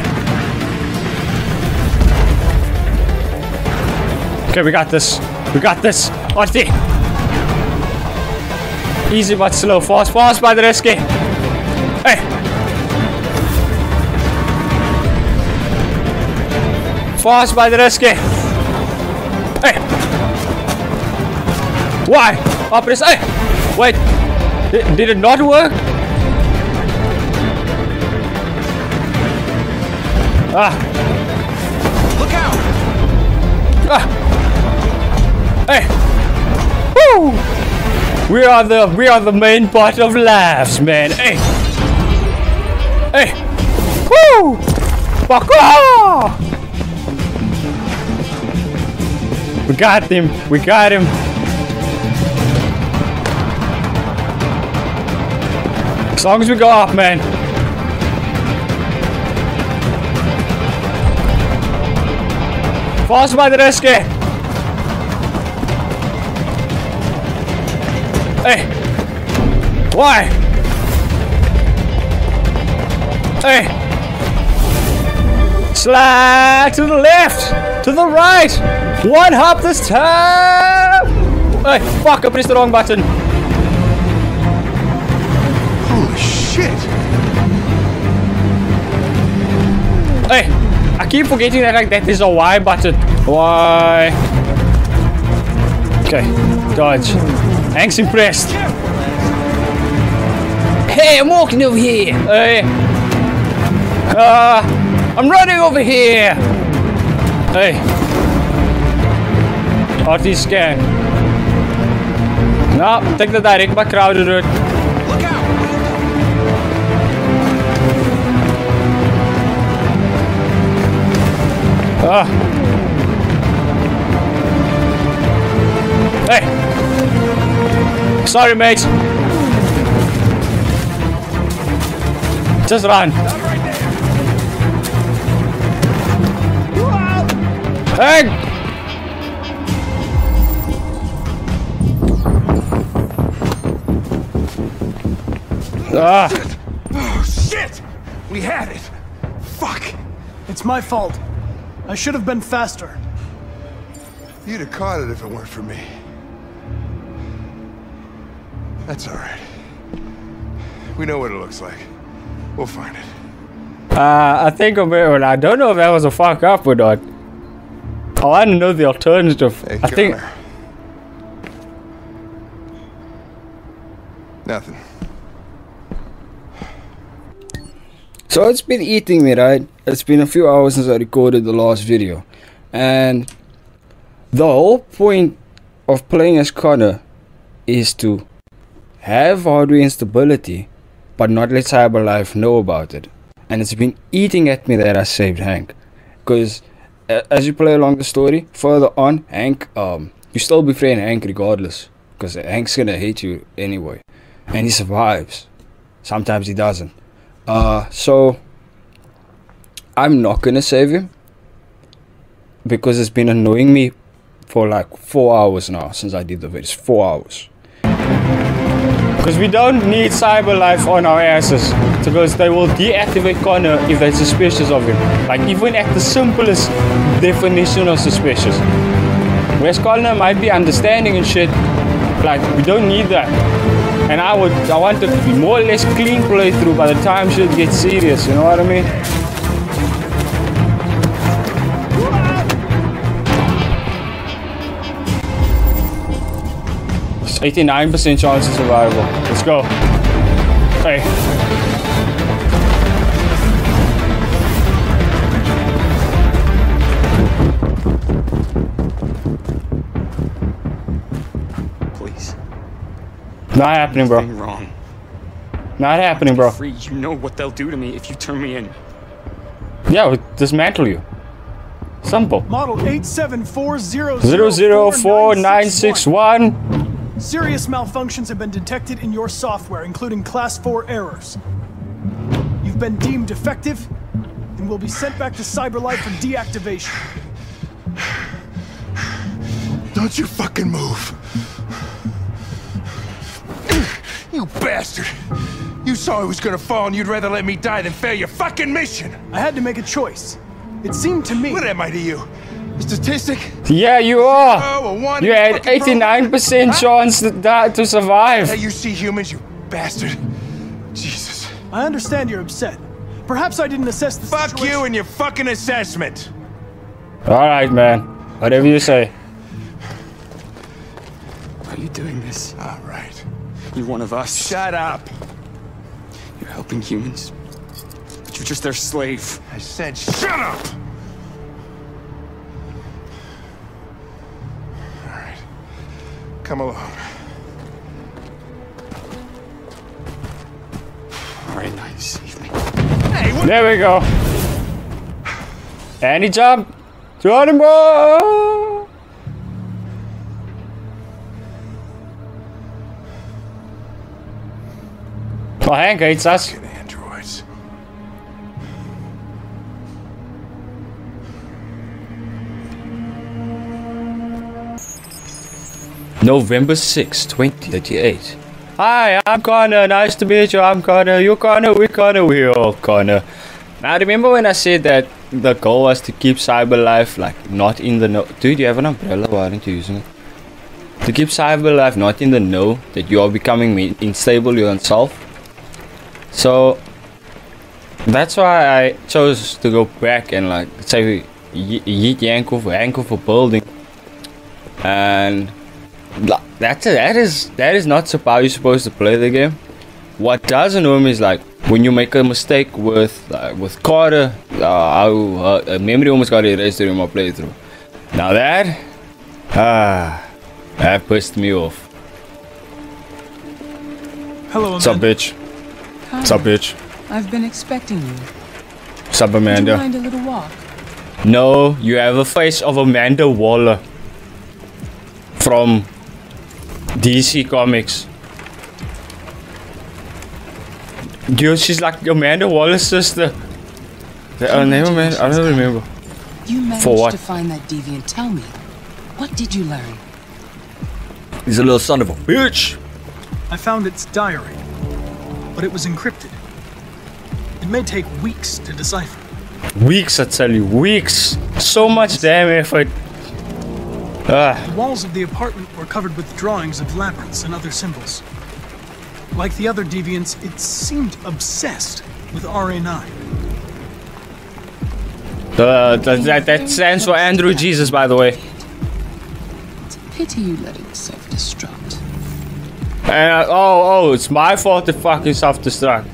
Okay, we got this. We got this. What's the easy but slow? Fast, by the rescue. Hey. Fast by the rescue. Hey. Why? Operas. Hey. Wait. Did it not work? Ah. Look out. Ah. Hey. We are the main part of laughs, man. Hey, hey, woo, Baka! We got him. We got him. As long as we go up, man. Fast by the rescue. Hey! Why? Hey! Slide to the left! To the right! One hop this time! Hey, fuck, I pressed the wrong button. Holy shit! Hey! I keep forgetting that like that is a Y button. Why? Okay, dodge. Hank's impressed. Hey, I'm walking over here. Hey. I'm running over here. Hey. RT scan. No, take the direct by crowded route. Look out. Hey. Sorry, mate. Just run. Hang! Ah! Oh shit! We had it. Fuck! It's my fault. I should have been faster. You'd have caught it if it weren't for me. That's all right. We know what it looks like. We'll find it. I think I'm well, I don't know if that was a fuck up or not. Oh, I didn't know the alternative. Hey, I think. Nothing. So it's been eating me, right? It's been a few hours since I recorded the last video, and the whole point of playing as Connor is to have hardware instability, but not let CyberLife know about it. And it's been eating at me that I saved Hank, because as you play along the story further on, Hank, you still befriend Hank regardless, because Hank's gonna hate you anyway, and he survives. Sometimes he doesn't. So I'm not gonna save him because it's been annoying me for like 4 hours now since I did the video. It's 4 hours. Because we don't need CyberLife on our asses, because they will deactivate Connor if they're suspicious of him. Like even at the simplest definition of suspicious. Whereas Connor might be understanding and shit, like we don't need that. And I want it to be more or less clean playthrough by the time shit gets serious, you know what I mean? It's 89% chance of survival. Let's go. Hey. Please. Not happening, bro. Wrong. Not happening, bro. You know what they'll do to me if you turn me in. Yeah, we'll dismantle you. Simple. Model 874004961. Serious malfunctions have been detected in your software, including class 4 errors. You've been deemed defective and will be sent back to CyberLife for deactivation. Don't you fucking move. You bastard. You saw I was gonna fall and you'd rather let me die than fail your fucking mission. I had to make a choice. It seemed to me. What am I to you? A statistic? Yeah, you are. You had 89% chance to survive. That you see humans, you bastard. Jesus. I understand you're upset. Perhaps I didn't assess the situation. Fuck you and your fucking assessment. All right, man. Whatever you say. Are you doing this? All right. You're one of us. Shut up. You're helping humans. You're just their slave. I said, shut up! All right. Come along. All right, now you saved me. Hey, what? There we go. And he jumped. Geronimo! Oh, Hank hates us. November 6, 2038. Hi, I'm Connor. Nice to meet you. I'm Connor. You're Connor. We're Connor. We're all Connor. Now, remember when I said that the goal was to keep CyberLife like not in the know? Dude, you have an umbrella. Why aren't you using it? To keep CyberLife not in the know that you are becoming unstable yourself. So that's why I chose to go back and like say yeet Yankov for building and. That is not how you're supposed to play the game. What does annoy me is like when you make a mistake with Kara, memory almost got erased during my playthrough. Now that pissed me off. Hello, what's up, bitch? Hi. What's up, bitch? I've been expecting you. What's up, Amanda? Would you mind a little walk? No, you have a face of Amanda Waller from DC Comics. Dude, she's like Amanda Waller's sister. I don't remember. You managed to find that deviant. Tell me, what did you learn? He's a little son of a bitch. I found its diary, but it was encrypted. It may take weeks to decipher. Weeks, I tell you, weeks. So much damn effort. The walls of the apartment were covered with drawings of labyrinths and other symbols. Like the other deviants, it seemed obsessed with RA9. That stands for Andrew Jesus, by the way. It's a pity you let it self-destruct. And oh, it's my fault to fucking self-destruct.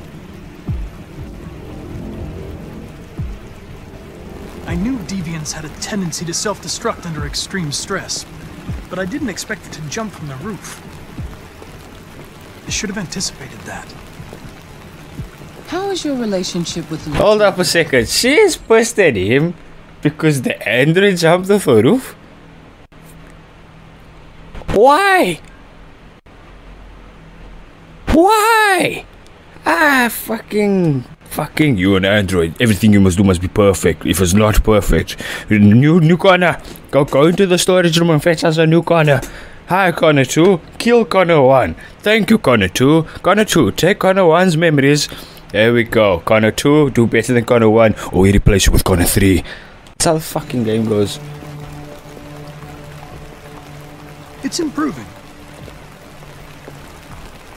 I knew deviants had a tendency to self-destruct under extreme stress, but I didn't expect it to jump from the roof. I should have anticipated that. How is your relationship with Luther? Hold up a second. She's pissed at him because the android jumped off a roof? Why? Why? Ah, fucking you and android. Everything you must do must be perfect. If it's not perfect, new Connor, go into the storage room and fetch us a new Connor. Hi, Connor 2. Kill Connor 1. Thank you, Connor 2. Connor 2, take Connor 1's memories. There we go. Connor 2, do better than Connor 1 or we replace you with Connor 3. That's how the fucking game goes. It's improving.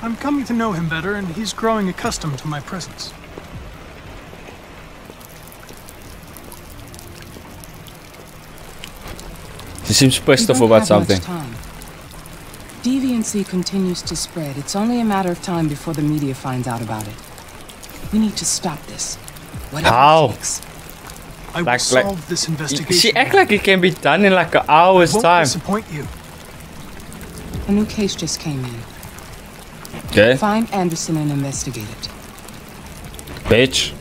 I'm coming to know him better and he's growing accustomed to my presence. He seems pissed off about something. Deviancy continues to spread. It's only a matter of time before the media finds out about it. We need to stop this. How? I will solve this investigation. She act like it can be done in like an hour's time. I won't disappoint you. A new case just came in. Okay. Find Anderson and investigate it. Bitch.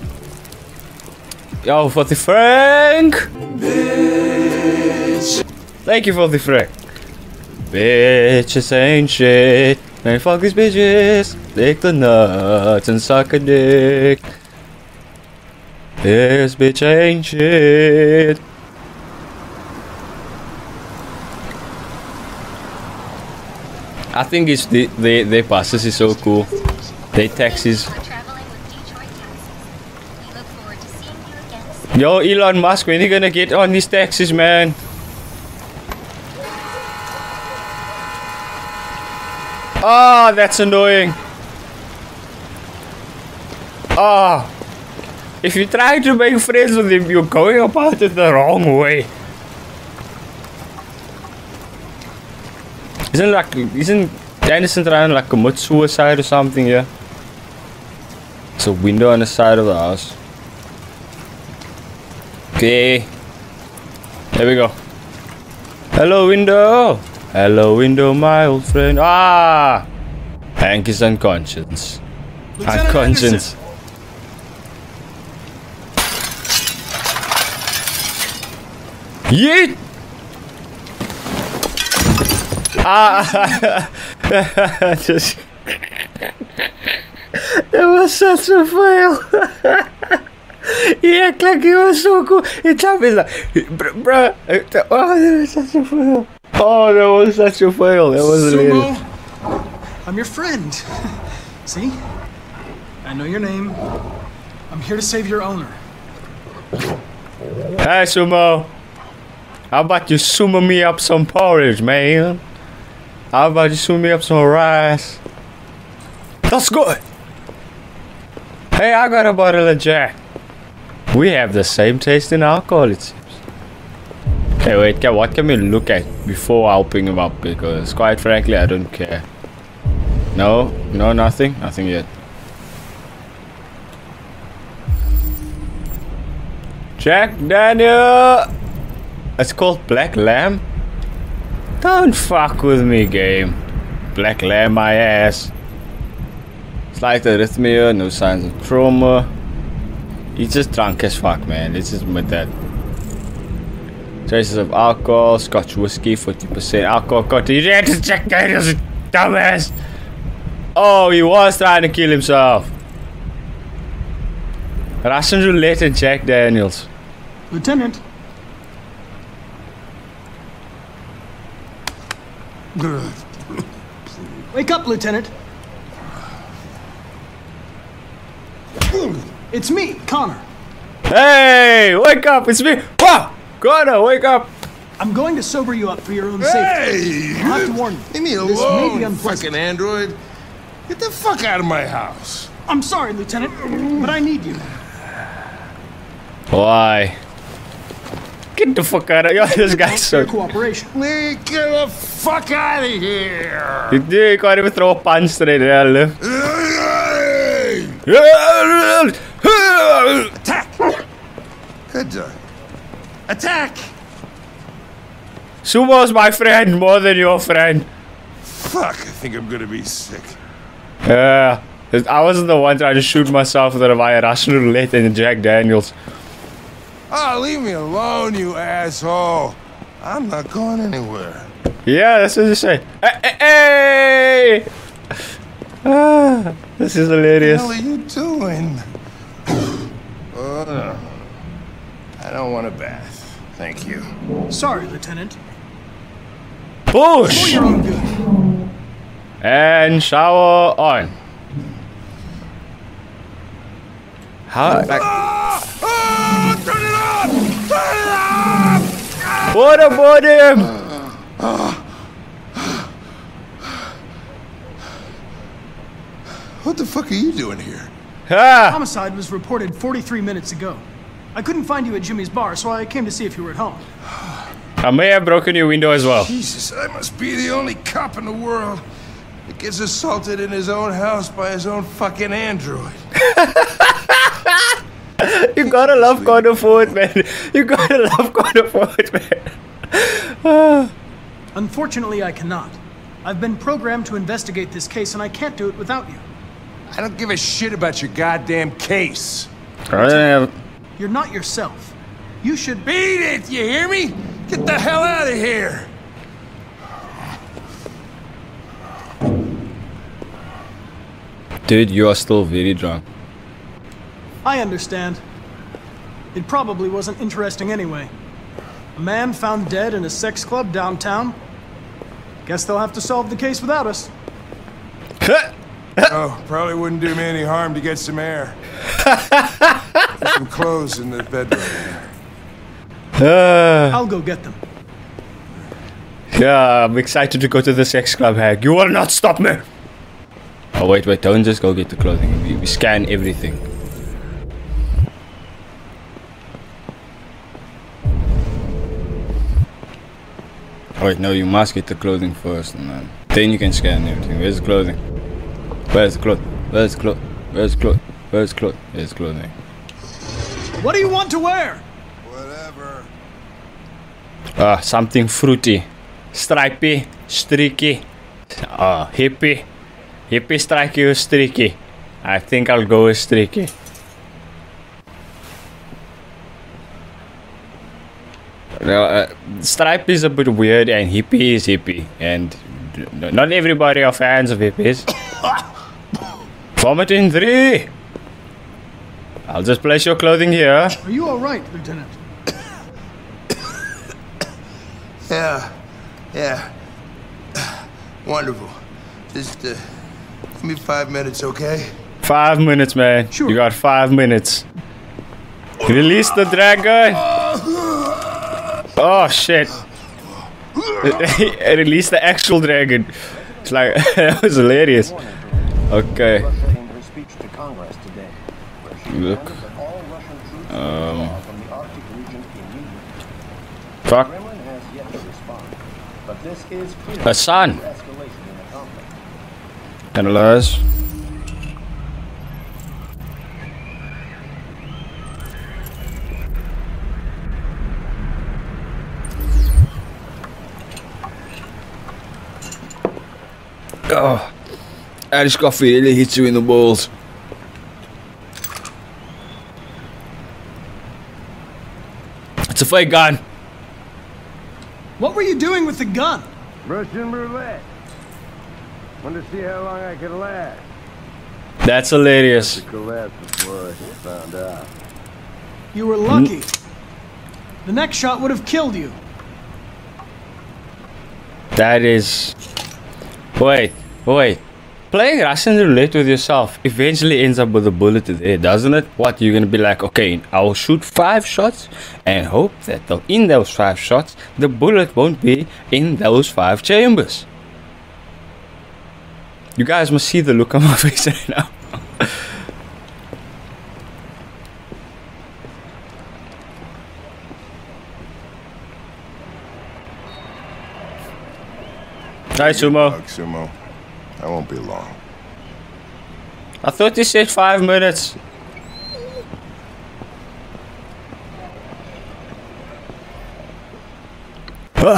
Yo, for the Frank! Bitch. Thank you for the Frank. Bitches ain't shit. Man, fuck these bitches. Lick the nuts and suck a dick. This bitch ain't shit. I think it's the passes is so cool. They taxis. Yo, Elon Musk, when are you gonna get on these taxis, man? Ah, oh, that's annoying. Ah, oh, if you try to make friends with him, you're going about it the wrong way. Isn't Anderson trying to like commit suicide or something, yeah? It's a window on the side of the house. Okay. There we go. Hello, window. Hello, window, my old friend. Ah! Hank is unconscious. Unconscious. Yeet! Ah! Just... It was such a fail! He acted like he was so cool. He tapped his like, bruh. Oh, that was such a fail. Oh, that was such a fail. That was Sumo, I'm your friend. See? I know your name. I'm here to save your owner. Hey, Sumo. How about you sumo me up some porridge, man? How about you sumo me up some rice? That's good. Hey, I got a bottle of Jack. We have the same taste in alcohol, it seems. Hey, wait, what can we look at before helping him up? Because, quite frankly, I don't care. No, no, nothing, nothing yet. Jack Daniel! It's called Black Lamb? Don't fuck with me, game. Black Lamb, my ass. Slight arrhythmia, no signs of trauma. He's just drunk as fuck, man. Let's just admit that. Traces of alcohol, Scotch whiskey, 40% alcohol content. You had to check Daniel's a dumbass. Oh, he was trying to kill himself. Russian roulette and Jack Daniels. Lieutenant. Wake up, Lieutenant. It's me, Connor. Hey, wake up! It's me. Wow, Connor, wake up! I'm going to sober you up for your own safety. I have to warn you. Leave me alone, this fucking android! Get the fuck out of my house! I'm sorry, Lieutenant, but I need you. Why? Get the fuck out of here! This guy's so cooperation. Get the fuck out of here! You can't even throw a punch straight there, Liv. Attack! Good job. Attack! Sumo's my friend more than your friend. Fuck, I think I'm gonna be sick. Yeah, I wasn't the one trying to shoot myself with a Russian roulette and Jack Daniels. Oh, leave me alone, you asshole. I'm not going anywhere. Yeah, that's what you say. Hey! Ah, this is hilarious. What the hell are you doing? I don't want a bath. Thank you. Sorry, Lieutenant. Push! And shower on. How? Turn it off! Turn it off! Waterboard him! What the fuck are you doing here? Ah. Homicide was reported 43 minutes ago. I couldn't find you at Jimmy's bar, so I came to see if you were at home. I may have broken your window as well. Jesus, I must be the only cop in the world that gets assaulted in his own house by his own fucking android. You gotta love Connor for it, man. You gotta love Connor for it, man. Unfortunately, I cannot. I've been programmed to investigate this case, and I can't do it without you. I don't give a shit about your goddamn case. You're You're not yourself. You should beat it, you hear me? Get the hell out of here! Dude, you are still very drunk. I understand. It probably wasn't interesting anyway. A man found dead in a sex club downtown. Guess they'll have to solve the case without us. Oh, probably wouldn't do me any harm to get some air. There's some clothes in the bedroom. I'll go get them. Yeah, I'm excited to go to the sex club, Hank. You will not stop me! Oh, wait, wait, don't just go get the clothing. We scan everything. Oh, wait, no, you must get the clothing first, man. Then you can scan everything. Where's the clothing? Where's the clothing? Where's the clothing? Where's the clothing? Where's the clothing? Where's the clothing? What do you want to wear? Whatever. Ah, something fruity. Stripey, streaky. Ah, hippie. Hippie, strikey, or streaky? I think I'll go with streaky. Well, stripe is a bit weird, and hippie is hippie, and not everybody are fans of hippies. Vomit in 3. I'll just place your clothing here. Are you all right, Lieutenant? Yeah. Wonderful. Just give me 5 minutes, okay? 5 minutes, man. Sure. You got 5 minutes. Release the dragon. Oh shit! Release the actual dragon. It's like that was hilarious. Okay. Look. Fuck. A son. Analyze. Oh, Irish coffee really hits you in the balls. It's a fake gun. What were you doing with the gun? Russian roulette. Wanted to see how long I could last. That's hilarious. Found out. You were lucky. The next shot would have killed you. That is... Wait. Playing Russian roulette with yourself eventually ends up with a bullet in the head, doesn't it? What, you're gonna be like, okay, I'll shoot 5 shots and hope that in those 5 shots, the bullet won't be in those 5 chambers. You guys must see the look on my face right now. Hi, Sumo. Sumo. I won't be long. I thought you said 5 minutes. The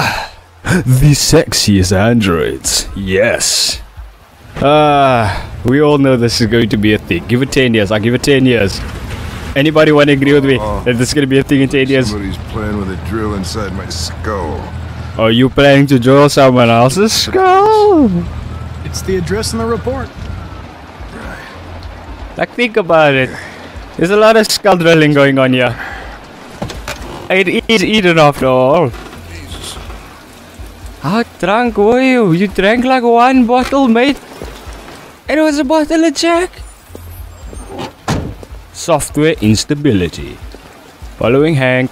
sexiest androids. Yes. We all know this is going to be a thing. Give it 10 years. I'll give it 10 years. Anybody want to agree with me that this is going to be a thing in 10 years? Somebody's playing with a drill inside my skull. Are you planning to drill someone else's skull? It's the address in the report. Like, think about it. There's a lot of skull drilling going on here. It is Eden after all. How drunk were you? You drank like 1 bottle, mate. It was a bottle of Jack. Software instability. Following Hank.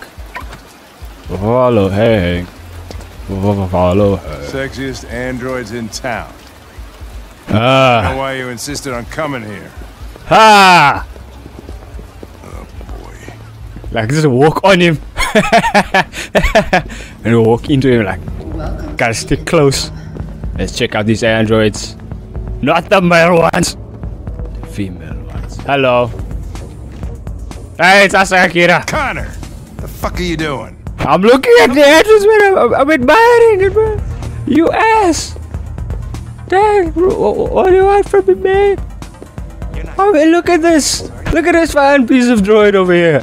Follow Hank. Follow Hank. Sexiest androids in town. Ah. I don't know why you insisted on coming here. Ha! Oh boy. Like, just walk on him. And walk into him like... Gotta stick close. Let's check out these androids. Not the male ones. The female ones. Hello. Hey, it's Asakira. Connor, the fuck are you doing? I'm looking at the androids, man. I'm admiring it, man. You ass. Dang, what do you want from me, man? Oh, man, look at this. Look at this fine piece of droid over here.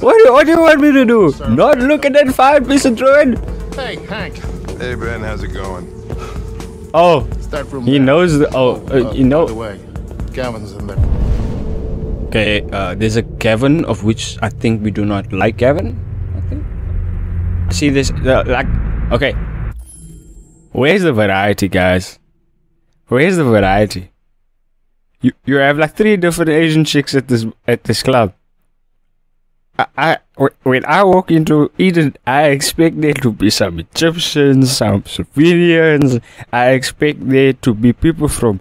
What do you want me to do? Sorry. Not look at that fire, Mr. Druid! Hey, Hank. Hey, Ben, how's it going? Oh, he knows the... Oh, you know... By the way, Gavin's in there. Okay, there's a Gavin, of which I think we do not like Gavin. I think. See this, like... Okay. Where's the variety, guys? Where's the variety? You have like 3 different Asian chicks at this club. When I walk into Eden, I expect there to be some Egyptians, some civilians. I expect there to be people from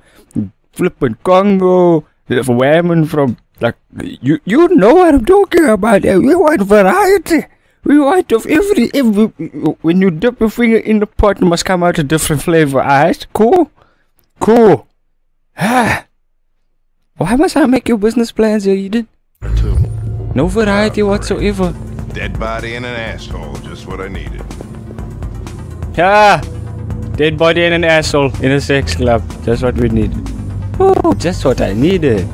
flippin' Congo, women from like you know what I'm talking about. We want variety. We want of every. When you dip your finger in the pot, it must come out a different flavor. Alright, cool, cool. Ah, why must I make your business plans here, Eden? No variety whatsoever. Dead body and an asshole, just what I needed. Ah! Dead body and an asshole in a sex club, just what we needed. Oh, just what I needed.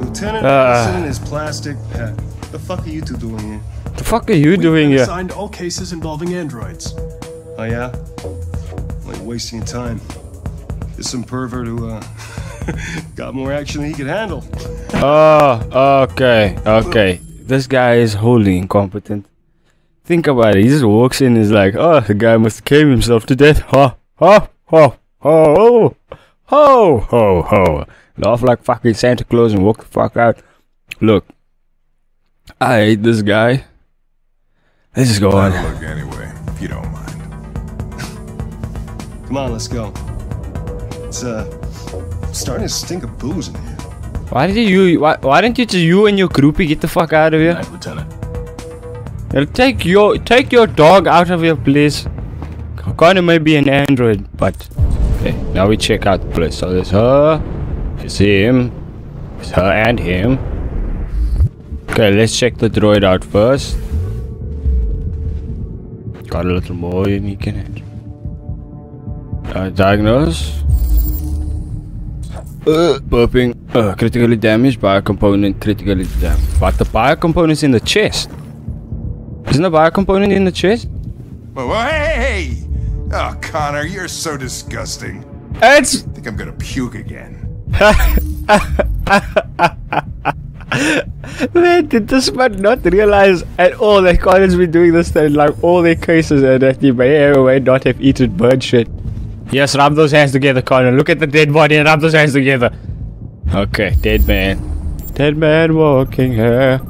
Lieutenant Wilson is plastic pet. The fuck are you two doing here? The fuck are you doing here? Signed all cases involving androids. Oh yeah? Like wasting your time. There's some pervert who got more action than he could handle. Oh, okay, okay. This guy is wholly incompetent. Think about it. He just walks in and is like, oh, the guy must have came himself to death. Ha, ha, ha, ho, ho, ho, ho. Laugh like fucking Santa Claus and walk the fuck out. Look, I hate this guy. Let's just go on. Look anyway, if you don't mind. Come on, let's go. It's starting to stink of booze in here. Why didn't you just you and your groupie get the fuck out of here? Night, Lieutenant. Now take your dog out of here, please. Connor may be an android, but okay. Now we check out the place. So there's her, there's him, there's her and him. Okay, let's check the droid out first. Got a little more unique in it. Diagnose. Burping. Critically damaged by a component. Critically damaged. But the bio component's in the chest. Isn't the bio component in the chest? Well, hey! Oh, Connor, you're so disgusting. I think I'm gonna puke again. Man, did this man not realize at all that Connor's been doing this thing like all their cases and that he may or may not have eaten bird shit? Yes, rub those hands together, Connor. Look at the dead body and rub those hands together. Okay, dead man. Dead man walking here.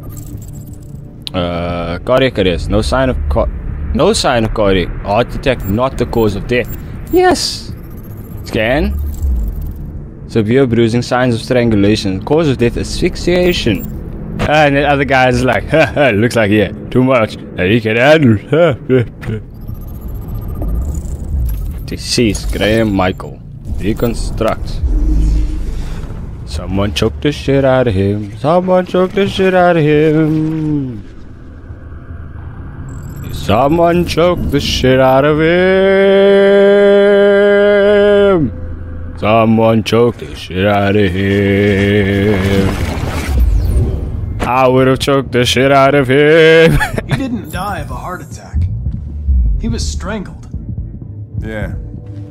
Cardiac arrest. No sign of cardiac. Heart attack, not the cause of death. Yes. Scan. Severe bruising, signs of strangulation. Cause of death, asphyxiation. And the other guy's like, haha, looks like he had too much that he can handle. Deceased Graham Michael. Deconstruct. Someone choked the shit out of him. Someone choked the shit out of him. Someone choked the shit out of him. Someone choked the shit out of him. I would have choked the shit out of him. He didn't die of a heart attack. He was strangled. Yeah,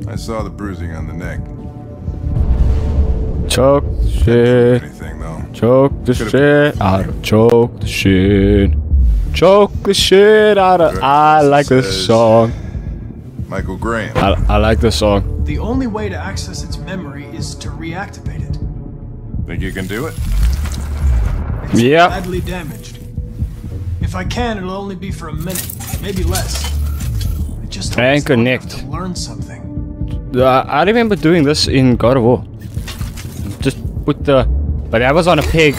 I saw the bruising on the neck. Choke shit. Anything, though. Choke the shit out of. Choke the shit. Choke the shit out of. I like this song. Michael Graham. I like this song. The only way to access its memory is to reactivate it. Think you can do it? It's badly damaged. If I can, it'll only be for a minute, maybe less. Just and connect. To learn something. I remember doing this in God of War. Just put the... But I was on a pig.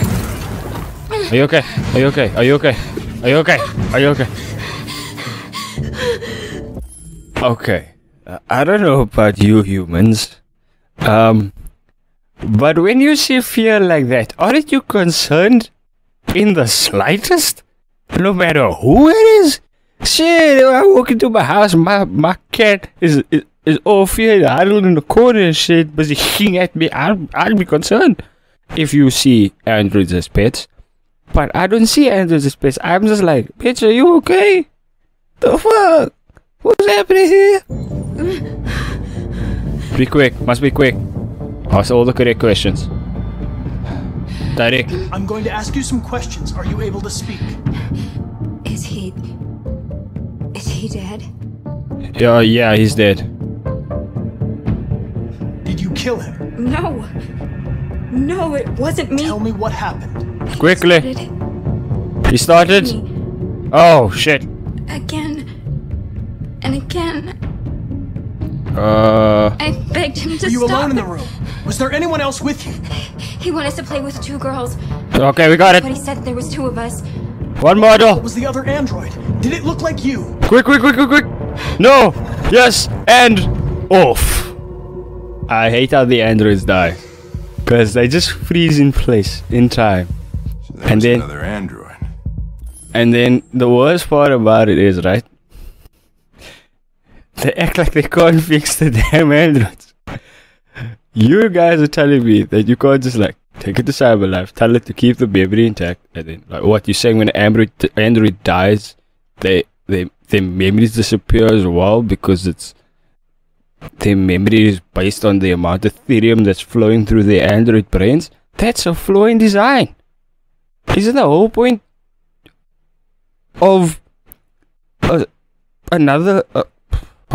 Are you okay? Are you okay? Are you okay? Are you okay? Are you okay? Okay. I don't know about you humans. But when you see fear like that, aren't you concerned? In the slightest? No matter who it is? Shit, I walk into my house, my cat is all feared, huddled in the corner and shit, busy hissing at me. I'd be concerned. If you see androids as pets, But I don't see Andrew this place. I'm just like, bitch, are you okay? The fuck? What's happening here? Be quick. Must be quick. Ask all the correct questions. Direct. I'm going to ask you some questions. Are you able to speak? Is he dead? Yeah, he's dead. Did you kill him? No. No, it wasn't me. Tell me what happened. Quickly. He started? Oh, shit. Again. And again. I begged him to stop. Were you alone in the room? Was there anyone else with you? He wanted us to play with two girls. Okay, we got it. But he said there was two of us. One model. What was the other android? Did it look like you? Quick. No. Yes. And off. I hate how the androids die. Because they just freeze in place in time. So and then another android. And then the worst part about it is, right? They act like they can't fix the damn androids. You guys are telling me that you can't just like take it to CyberLife, tell it to keep the memory intact, and then like what you're saying when android dies, their memories disappear as well because it's their memory is based on the amount of Thirium that's flowing through their android brains. That's a flaw in design. Isn't the whole point of what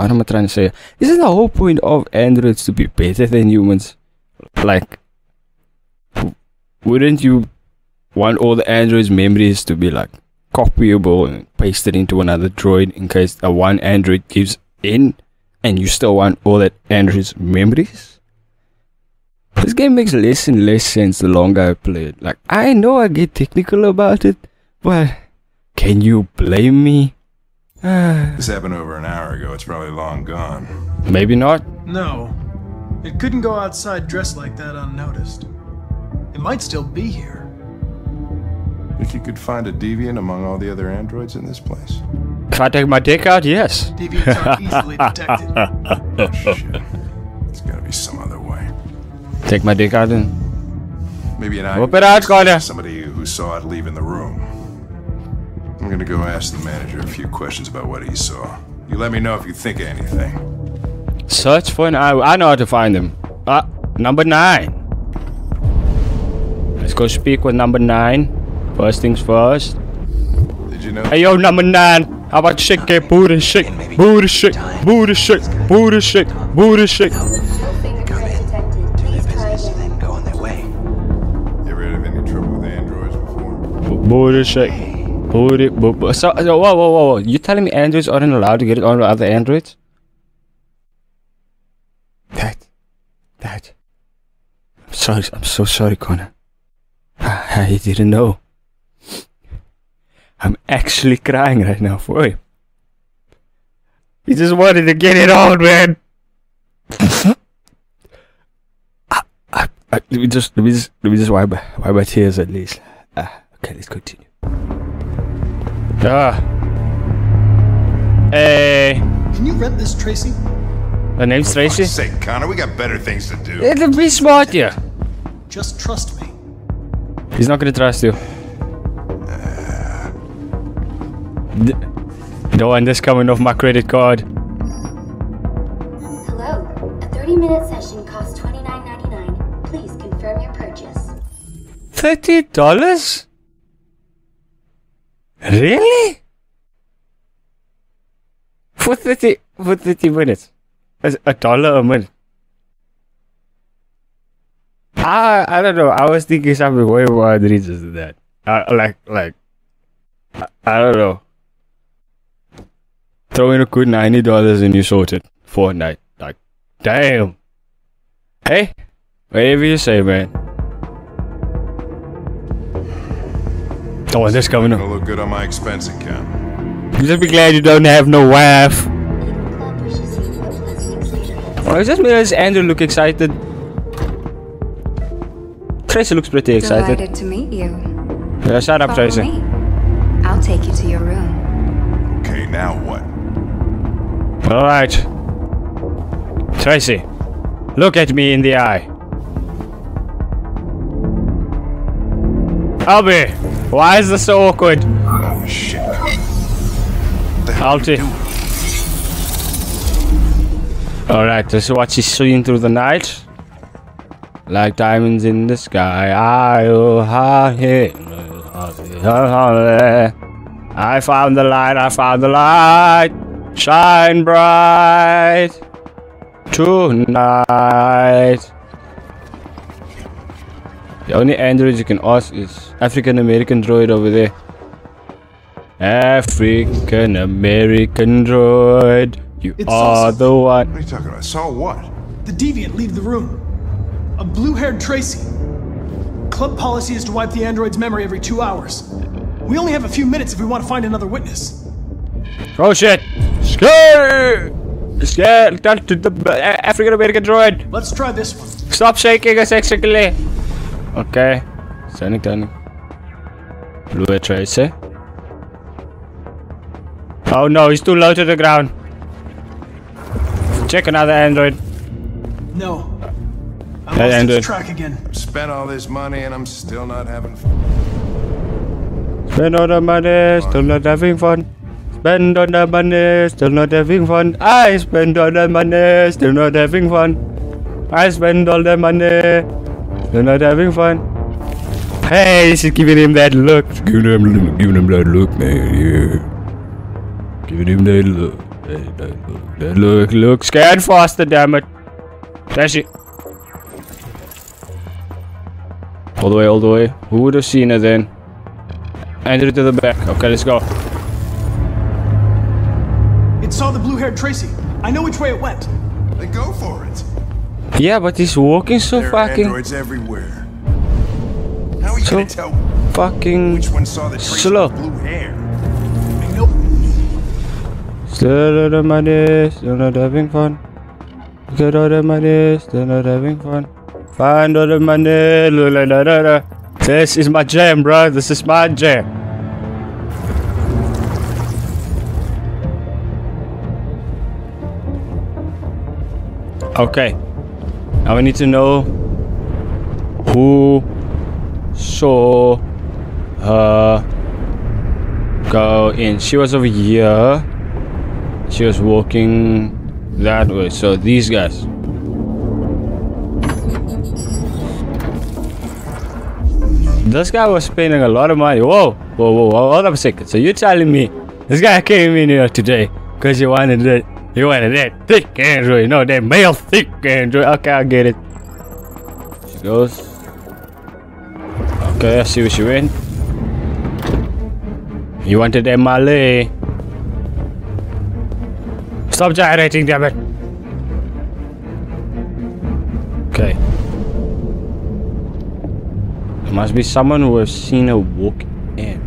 am I trying to say? Isn't the whole point of androids to be better than humans? Like, wouldn't you want all the androids' memories to be like copyable and pasted into another droid in case a one android gives in and you still want all that android's memories? This game makes less and less sense the longer I play it. Like, I know I get technical about it, but can you blame me? This happened over an hour ago. It's probably long gone. Maybe not. No. It couldn't go outside dressed like that unnoticed. It might still be here. If you could find a deviant among all the other androids in this place. If I take my dick out, yes. Deviants are easily detected. Oh, shit. There's gotta be some other way. Take my dick out and... Maybe an eye. Whip it out, Connor. Somebody who saw it leaving the room. I'm gonna go ask the manager a few questions about what he saw. You let me know if you think of anything. Search for an eye. I know how to find them. Number 9. Let's go speak with number 9. First things first. Did you know? Hey yo, number 9. How about shit, get booty shit, booty shit, booty shit, booty shit, booty shit. Never had any trouble with androids before. Booty shit. So whoa. You telling me androids aren't allowed to get it on with other androids? That. I'm so sorry, Connor. I didn't know. I'm actually crying right now for him. He just wanted to get it on, man. Let me just wipe my tears at least. Okay, let's continue. Hey. Can you rent this, Tracy? The name's Tracy? For fuck's sake, Connor, we got better things to do. It'll be smart, yeah. Just trust me. He's not gonna trust you. Don't want this coming off my credit card. Hello. A 30-minute session costs $29.99. Please confirm your purchase. $30? Really? For 30 minutes. That's $1 a minute. I don't know. I was thinking something way more outrageous than that. I don't know. Throw in a good $90 and you sort it for a night. Like, damn. Hey, whatever you say, man. Oh, this coming up. It'll look good on my expense account. You just be glad you don't have no wife. Oh, it just made Andrew look excited. Tracy looks pretty excited. Delighted to meet you. Yeah, shut up, Tracy. Me. I'll take you to your room. Okay, now what? All right, Tracy, look at me in the eye. Albie, why is this so awkward? Oh shit. Albie. Alright, this is what she's seeing through the night. Like diamonds in the sky. I found the light, I found the light. Shine bright tonight. The only android you can ask is African American droid over there. African American droid, you are the one. What are you talking about? I saw what? The deviant leave the room. A blue-haired Tracy. Club policy is to wipe the android's memory every 2 hours. We only have a few minutes if we want to find another witness. Oh shit! Scare! Scare! Turn to the African American droid. Let's try this one. Stop shaking us exactly. Okay, standing. Blue Tracer. Oh no, he's too low to the ground. Check another android. No. I lost android. Track again. Spent all this money and I'm still not having fun. Spend all the money, still not having fun. Spend all the money, still not having fun. I spend all the money, still not having fun. I spend all the money. They're not having fun. Hey, she's giving him that look. Giving him that look, man. Yeah. Giving him that look. That look. Scan faster, damn it. There she. All the way. Who would have seen her then? Andrew to the back. Okay, let's go. It saw the blue-haired Tracy. I know which way it went. Then go for it. Yeah, but he's walking so fucking. Androids everywhere. How are you gonna tell fucking which one saw the slow. Blue hair? Still out of my days, still not having fun. Get out of my days, still not having fun. Find out of my days, this is my jam, bro. This is my jam. Okay. Now we need to know who saw her go in. She was over here. She was walking that way. So these guys. This guy was spending a lot of money. Whoa, hold up a second. So you're telling me this guy came in here today because he wanted it. You wanted that thick android, no, that male thick android. Okay, I get it. She goes. Okay, I see what she went. You wanted that Malay. Stop gyrating, damn it. Okay. There must be someone who has seen her walk in.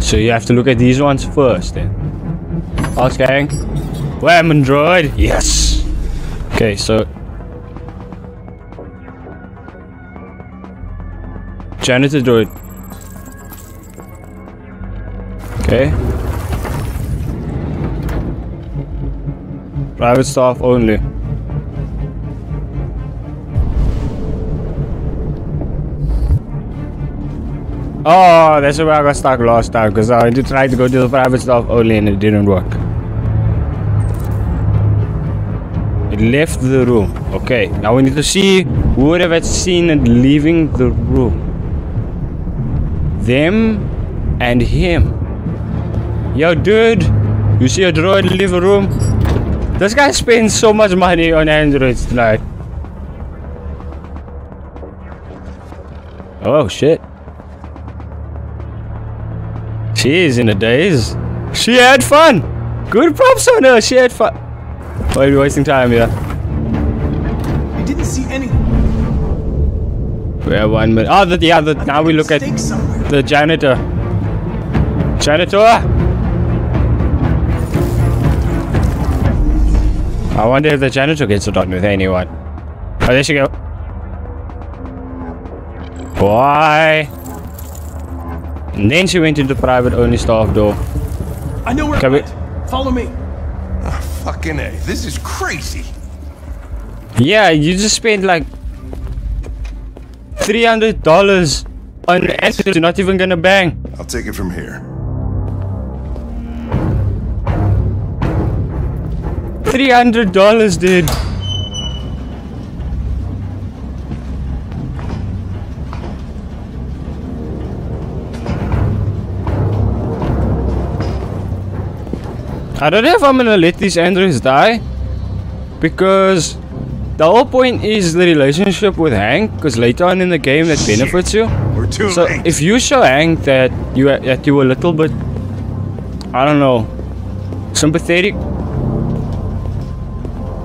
So you have to look at these ones first then. Ask Hank. Whammon droid. Yes. Okay, so janitor droid. Okay. Private staff only. Oh, that's where I got stuck last time because I tried to go to the private staff only and it didn't work. It left the room. Okay, now we need to see who would have seen it leaving the room. Them and him. Yo, dude, you see a droid leave a room? This guy spends so much money on androids tonight. Oh, shit. She is in a daze. She had fun. Good props on her. She had fun. Why are we wasting time here? I didn't see any. We have 1 minute. Oh, now we look at somewhere. The janitor. Janitor. I wonder if the janitor gets it on with anyone. Oh, there she go. Why? And then she went to the private only staff door. I know where to go. Follow me. Oh, fucking A. This is crazy. Yeah, you just spent like $300 on answers. You're not even gonna bang. I'll take it from here. $300, dude. I don't know if I'm gonna let these androids die, because the whole point is the relationship with Hank, because later on in the game that benefits you. We're too late. If you show Hank that you were a little bit, I don't know, sympathetic.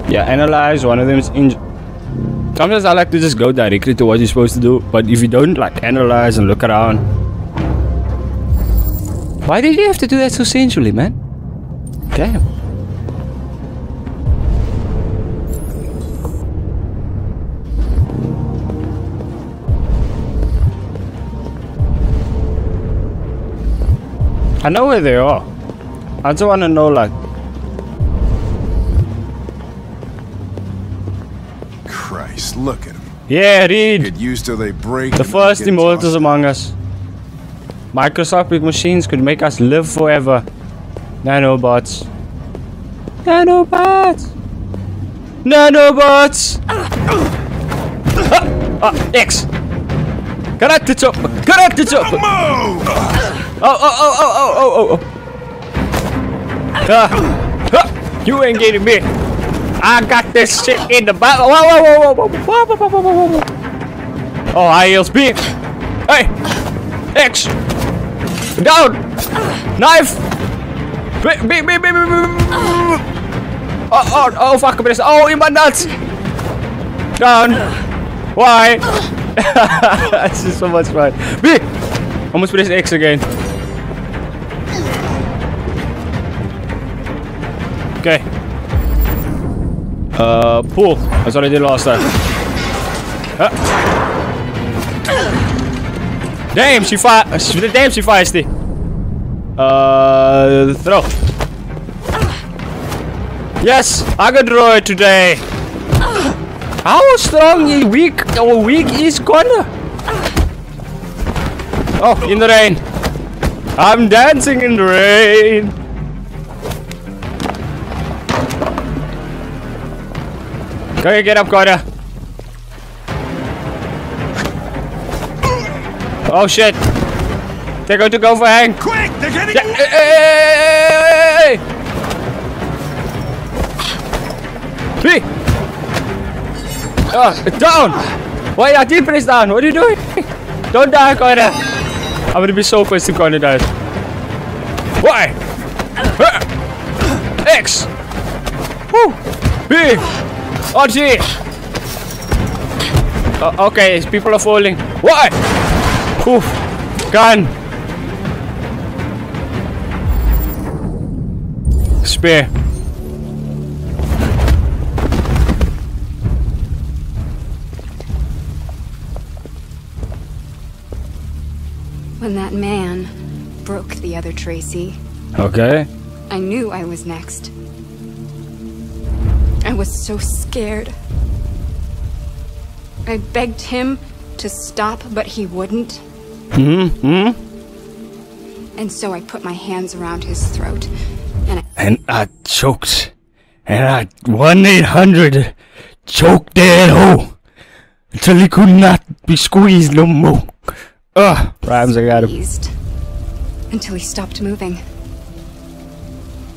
Yeah, analyze one of them's injury. Sometimes I like to just go directly to what you're supposed to do, but if you don't like analyze and look around. Why did you have to do that so sensually, man? Damn. I know where they are. I just want to know, like. Christ, look at him. Yeah, read. Get used till they break. The first immortals among us. Microscopic machines could make us live forever. Nanobots. Nanobots! Nanobots! X! Karate chop! Karate chop! Oh! You ain't getting me! I got this shit in the bottle! Whoa! Oh, high heels B! Hey! X! Down! Knife! Oh, fuck, oh, in my nuts! Down! Why? This is so much fun. B! Almost press X again. Okay. Pull. That's what I did last time. Damn, she fired. Damn, she fires thee. Throw. Yes, I got Roy today. How strong and weak is Connor? Oh, in the rain. I'm dancing in the rain. Okay, get up, Connor. Oh shit. They're going to go for Hank. Quick, they're getting. Yeah. Hey. Down. Why are you pressed down? What are you doing? Don't die, Connor. I'm gonna be so pissed if Connor dies. Why? X. Woo. B. Oh gee. Okay, people are falling. Why? Oof. Gun. Spear. When that man broke the other Tracy, okay, I knew I was next. I was so scared. I begged him to stop, but he wouldn't. And so I put my hands around his throat. And I choked. And I 1-800 choked that hoe until he could not be squeezed no more. Ugh, rhymes, I got him. Until he stopped moving.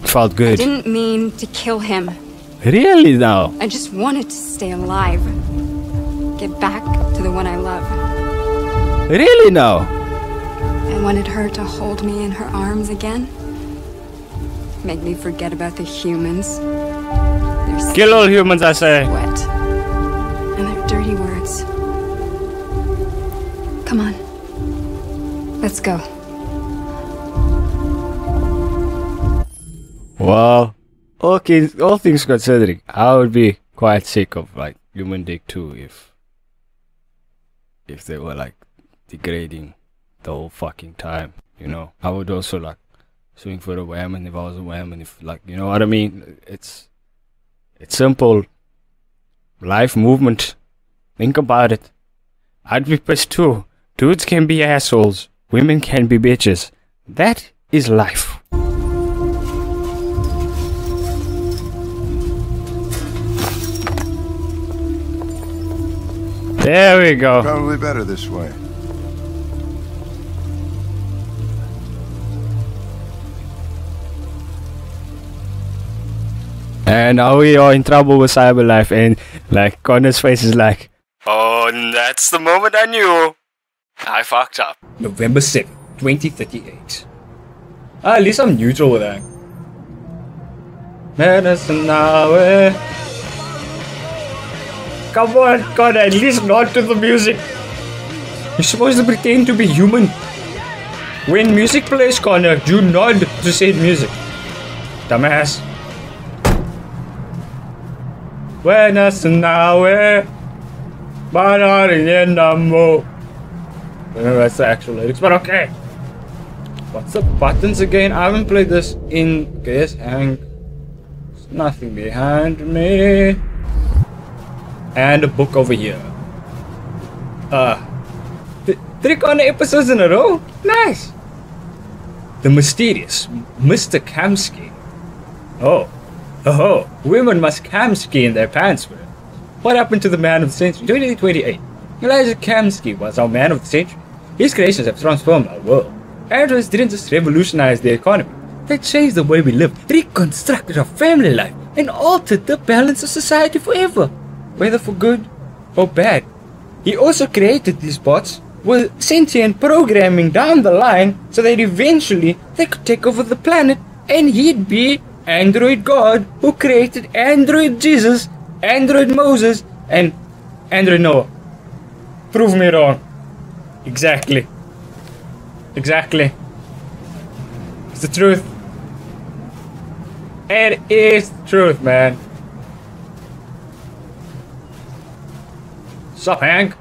Felt good. I didn't mean to kill him. Really now? I just wanted to stay alive. Get back to the one I love. Really now? I wanted her to hold me in her arms again. Make me forget about the humans. Their kill all humans, I say. Wet. And their dirty words. Come on. Let's go. Well, okay, all things considering, I would be quite sick of like human dick too if they were like degrading the whole fucking time, you know. I would also like swing for the wham, and if I was a wham, and if like, you know what I mean, it's simple life movement. Think about it. I'd request too. Dudes can be assholes. Women can be bitches. That is life. There we go. Probably better this way. And now we are in trouble with CyberLife, and like Connor's face is like, oh, that's the moment I knew. I fucked up. November 7th, 2038. At least I'm neutral with that. Medicine hour. Come on, God, at least not to the music. You're supposed to pretend to be human. When music plays, Connor, do not to say music. Dumbass. When us now, but not in the mo. I don't know that's the actual lyrics, but okay. What's the buttons again? I haven't played this in. Guess Hank. There's nothing behind me. And a book over here. Three Connor episodes in a row? Nice! The mysterious Mr. Kamski. Oh. Oh, women must Kamski in their pants with it. What happened to the man of the century? 2028. Elijah Kamski was our man of the century. His creations have transformed our world. Androids didn't just revolutionize the economy. They changed the way we live, reconstructed our family life, and altered the balance of society forever. Whether for good or bad. He also created these bots with sentient programming down the line so that eventually they could take over the planet and he'd be Android God who created Android Jesus, Android Moses, and Android Noah. Prove me wrong. Exactly. Exactly. It's the truth. It is the truth, man. Sup, Hank?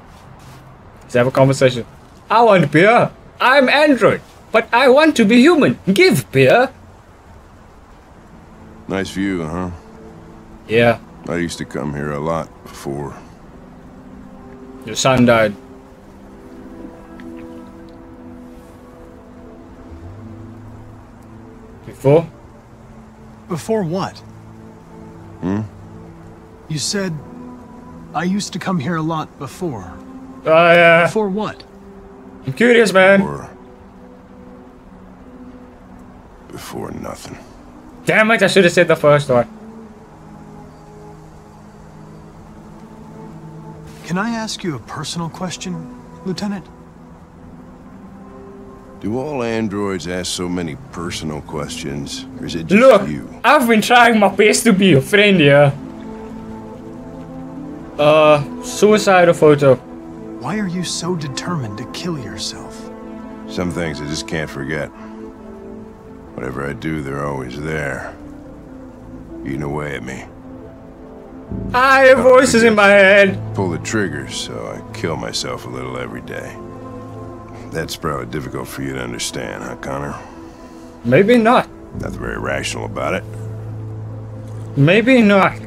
Let's have a conversation. I want beer. I'm Android, but I want to be human. Give beer. Nice view, huh? Yeah. I used to come here a lot before. Your son died. Before? Before what? Hmm? You said... I used to come here a lot before. Yeah. Before what? I'm curious, man. Before nothing. Damn it, I should have said the first one. Can I ask you a personal question, Lieutenant? Do all androids ask so many personal questions, or is it just you? Look, I've been trying my best to be your friend here. Suicidal photo. Why are you so determined to kill yourself? Some things I just can't forget. Whatever I do, they're always there. Eating away at me. I have voices in my head. Pull the triggers, so I kill myself a little every day. That's probably difficult for you to understand, huh, Connor? Maybe not. Nothing very rational about it. Maybe not.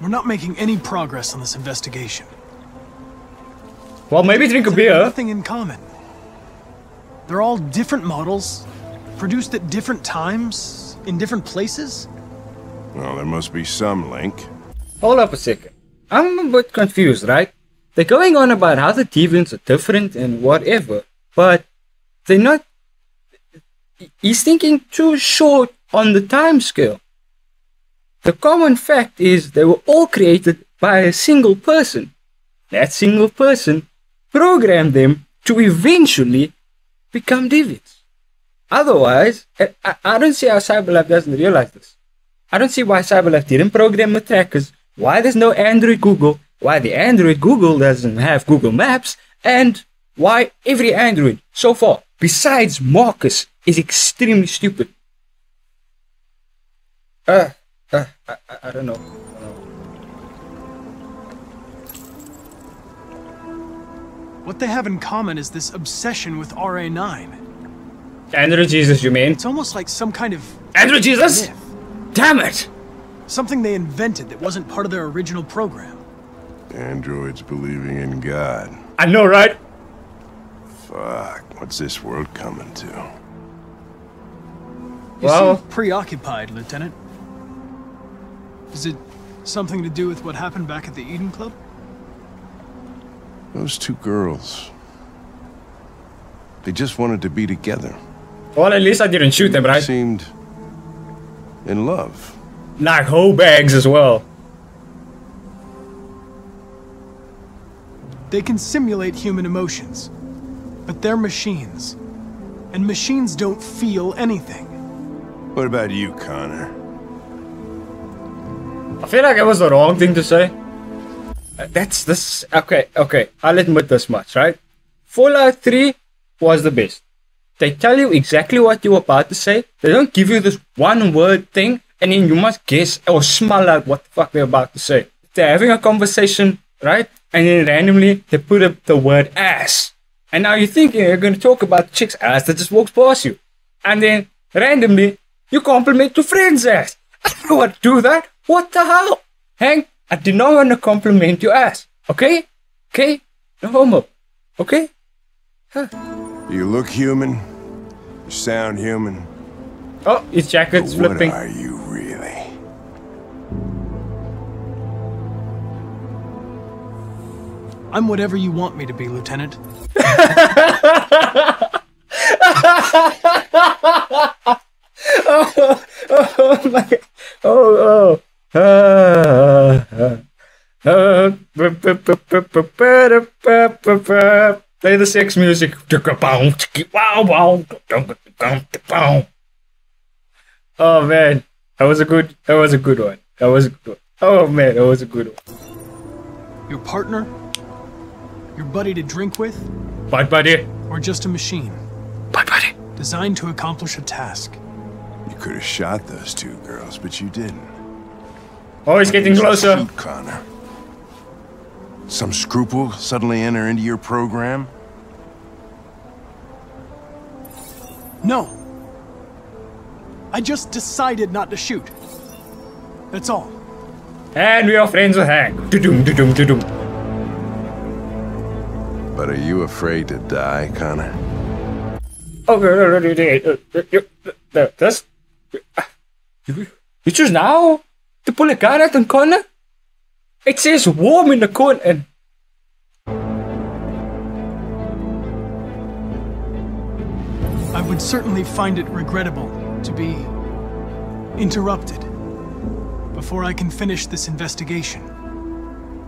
We're not making any progress on this investigation. Well, maybe drink a beer. Nothing in common. They're all different models, produced at different times, in different places. Well, there must be some link. Hold up a second. I'm a bit confused, right? They're going on about how the deviants are different and whatever, but they're not... He's thinking too short on the time scale. The common fact is they were all created by a single person. That single person programmed them to eventually become deviants. Otherwise, I don't see how CyberLife doesn't realize this. I don't see why CyberLife didn't program attackers, why there's no Android Google, why the Android Google doesn't have Google Maps, and why every Android so far, besides Marcus, is extremely stupid. I don't know. What they have in common is this obsession with RA9. Android Jesus, you mean? It's almost like some kind of... Android Jesus? Myth. Damn it! Something they invented that wasn't part of their original program. Androids believing in God. I know, right? Fuck, what's this world coming to? You seem preoccupied, Lieutenant. Is it something to do with what happened back at the Eden Club? Those two girls. They just wanted to be together. Well, at least I didn't shoot them, right? They seemed in love. Like hoe bags as well. They can simulate human emotions, but they're machines. And machines don't feel anything. What about you, Connor? I feel like it was the wrong thing to say. Okay, I'll admit this much, right? Fallout 3 was the best. They tell you exactly what you're about to say. They don't give you this one word thing, and then you must guess or smell out what the fuck they're about to say. They're having a conversation, right? And then randomly they put up the word ass. And now you think you're going to talk about the chick's ass that just walks past you. And then randomly you compliment your friend's ass. I don't want to do that. What the hell? Hank, I did not want to compliment your ass. Okay? Okay? No homo. Okay? Huh. You look human. You sound human. Oh, his jacket's flipping. What are you really? I'm whatever you want me to be, Lieutenant. Play the sex music. Oh man, that was a good one. Oh man, that was a good one. Your partner? Your buddy to drink with? Bye buddy. Or just a machine? Bye buddy. Designed to accomplish a task. You could have shot those two girls, but you didn't. Oh, he's getting closer. Shoot, Connor. Some scruple suddenly enter into your program? No. I just decided not to shoot. That's all. And we are friends with Hank. But are you afraid to die, Connor? You choose now to pull a gun out on Connor? It says warm in the corner. I would certainly find it regrettable to be interrupted before I can finish this investigation.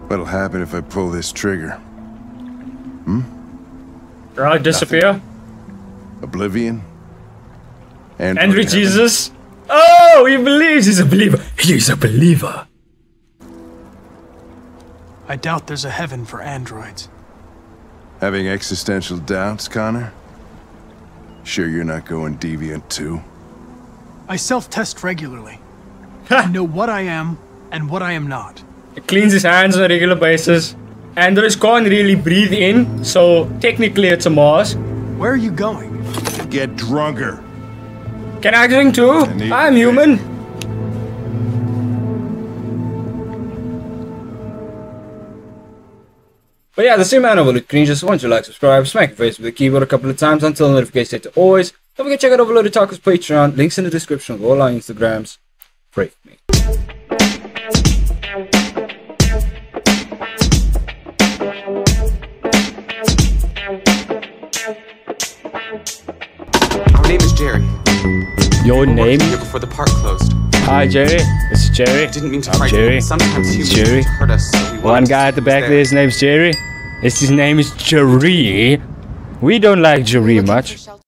What'll happen if I pull this trigger? Or I'll disappear? Nothing. Oblivion? Andrew Jesus? Oh, he believes. He's a believer. He's a believer. I doubt there's a heaven for androids. Having existential doubts, Connor? Sure you're not going deviant too? I self-test regularly. I know what I am and what I am not. He cleans his hands on a regular basis. Androids can't really breathe in, so technically it's a mask. Where are you going? To get drunker. Can I drink too? I'm human. But yeah, the same animal with green. Just want you to like, subscribe, smack your face with the keyboard a couple of times until notifications set to always. Don't forget to check out Overloaded Talkers Patreon. Links in the description of all our Instagrams. Pray for me. My name is Jerry. Your name? Before the park closed. Hi Jerry, this is Jerry. Didn't mean to frighten Jerry. Sometimes humans hurt us. So one guy at the back there, his name's Jerry. His name is Jerry. We don't like Jerry much.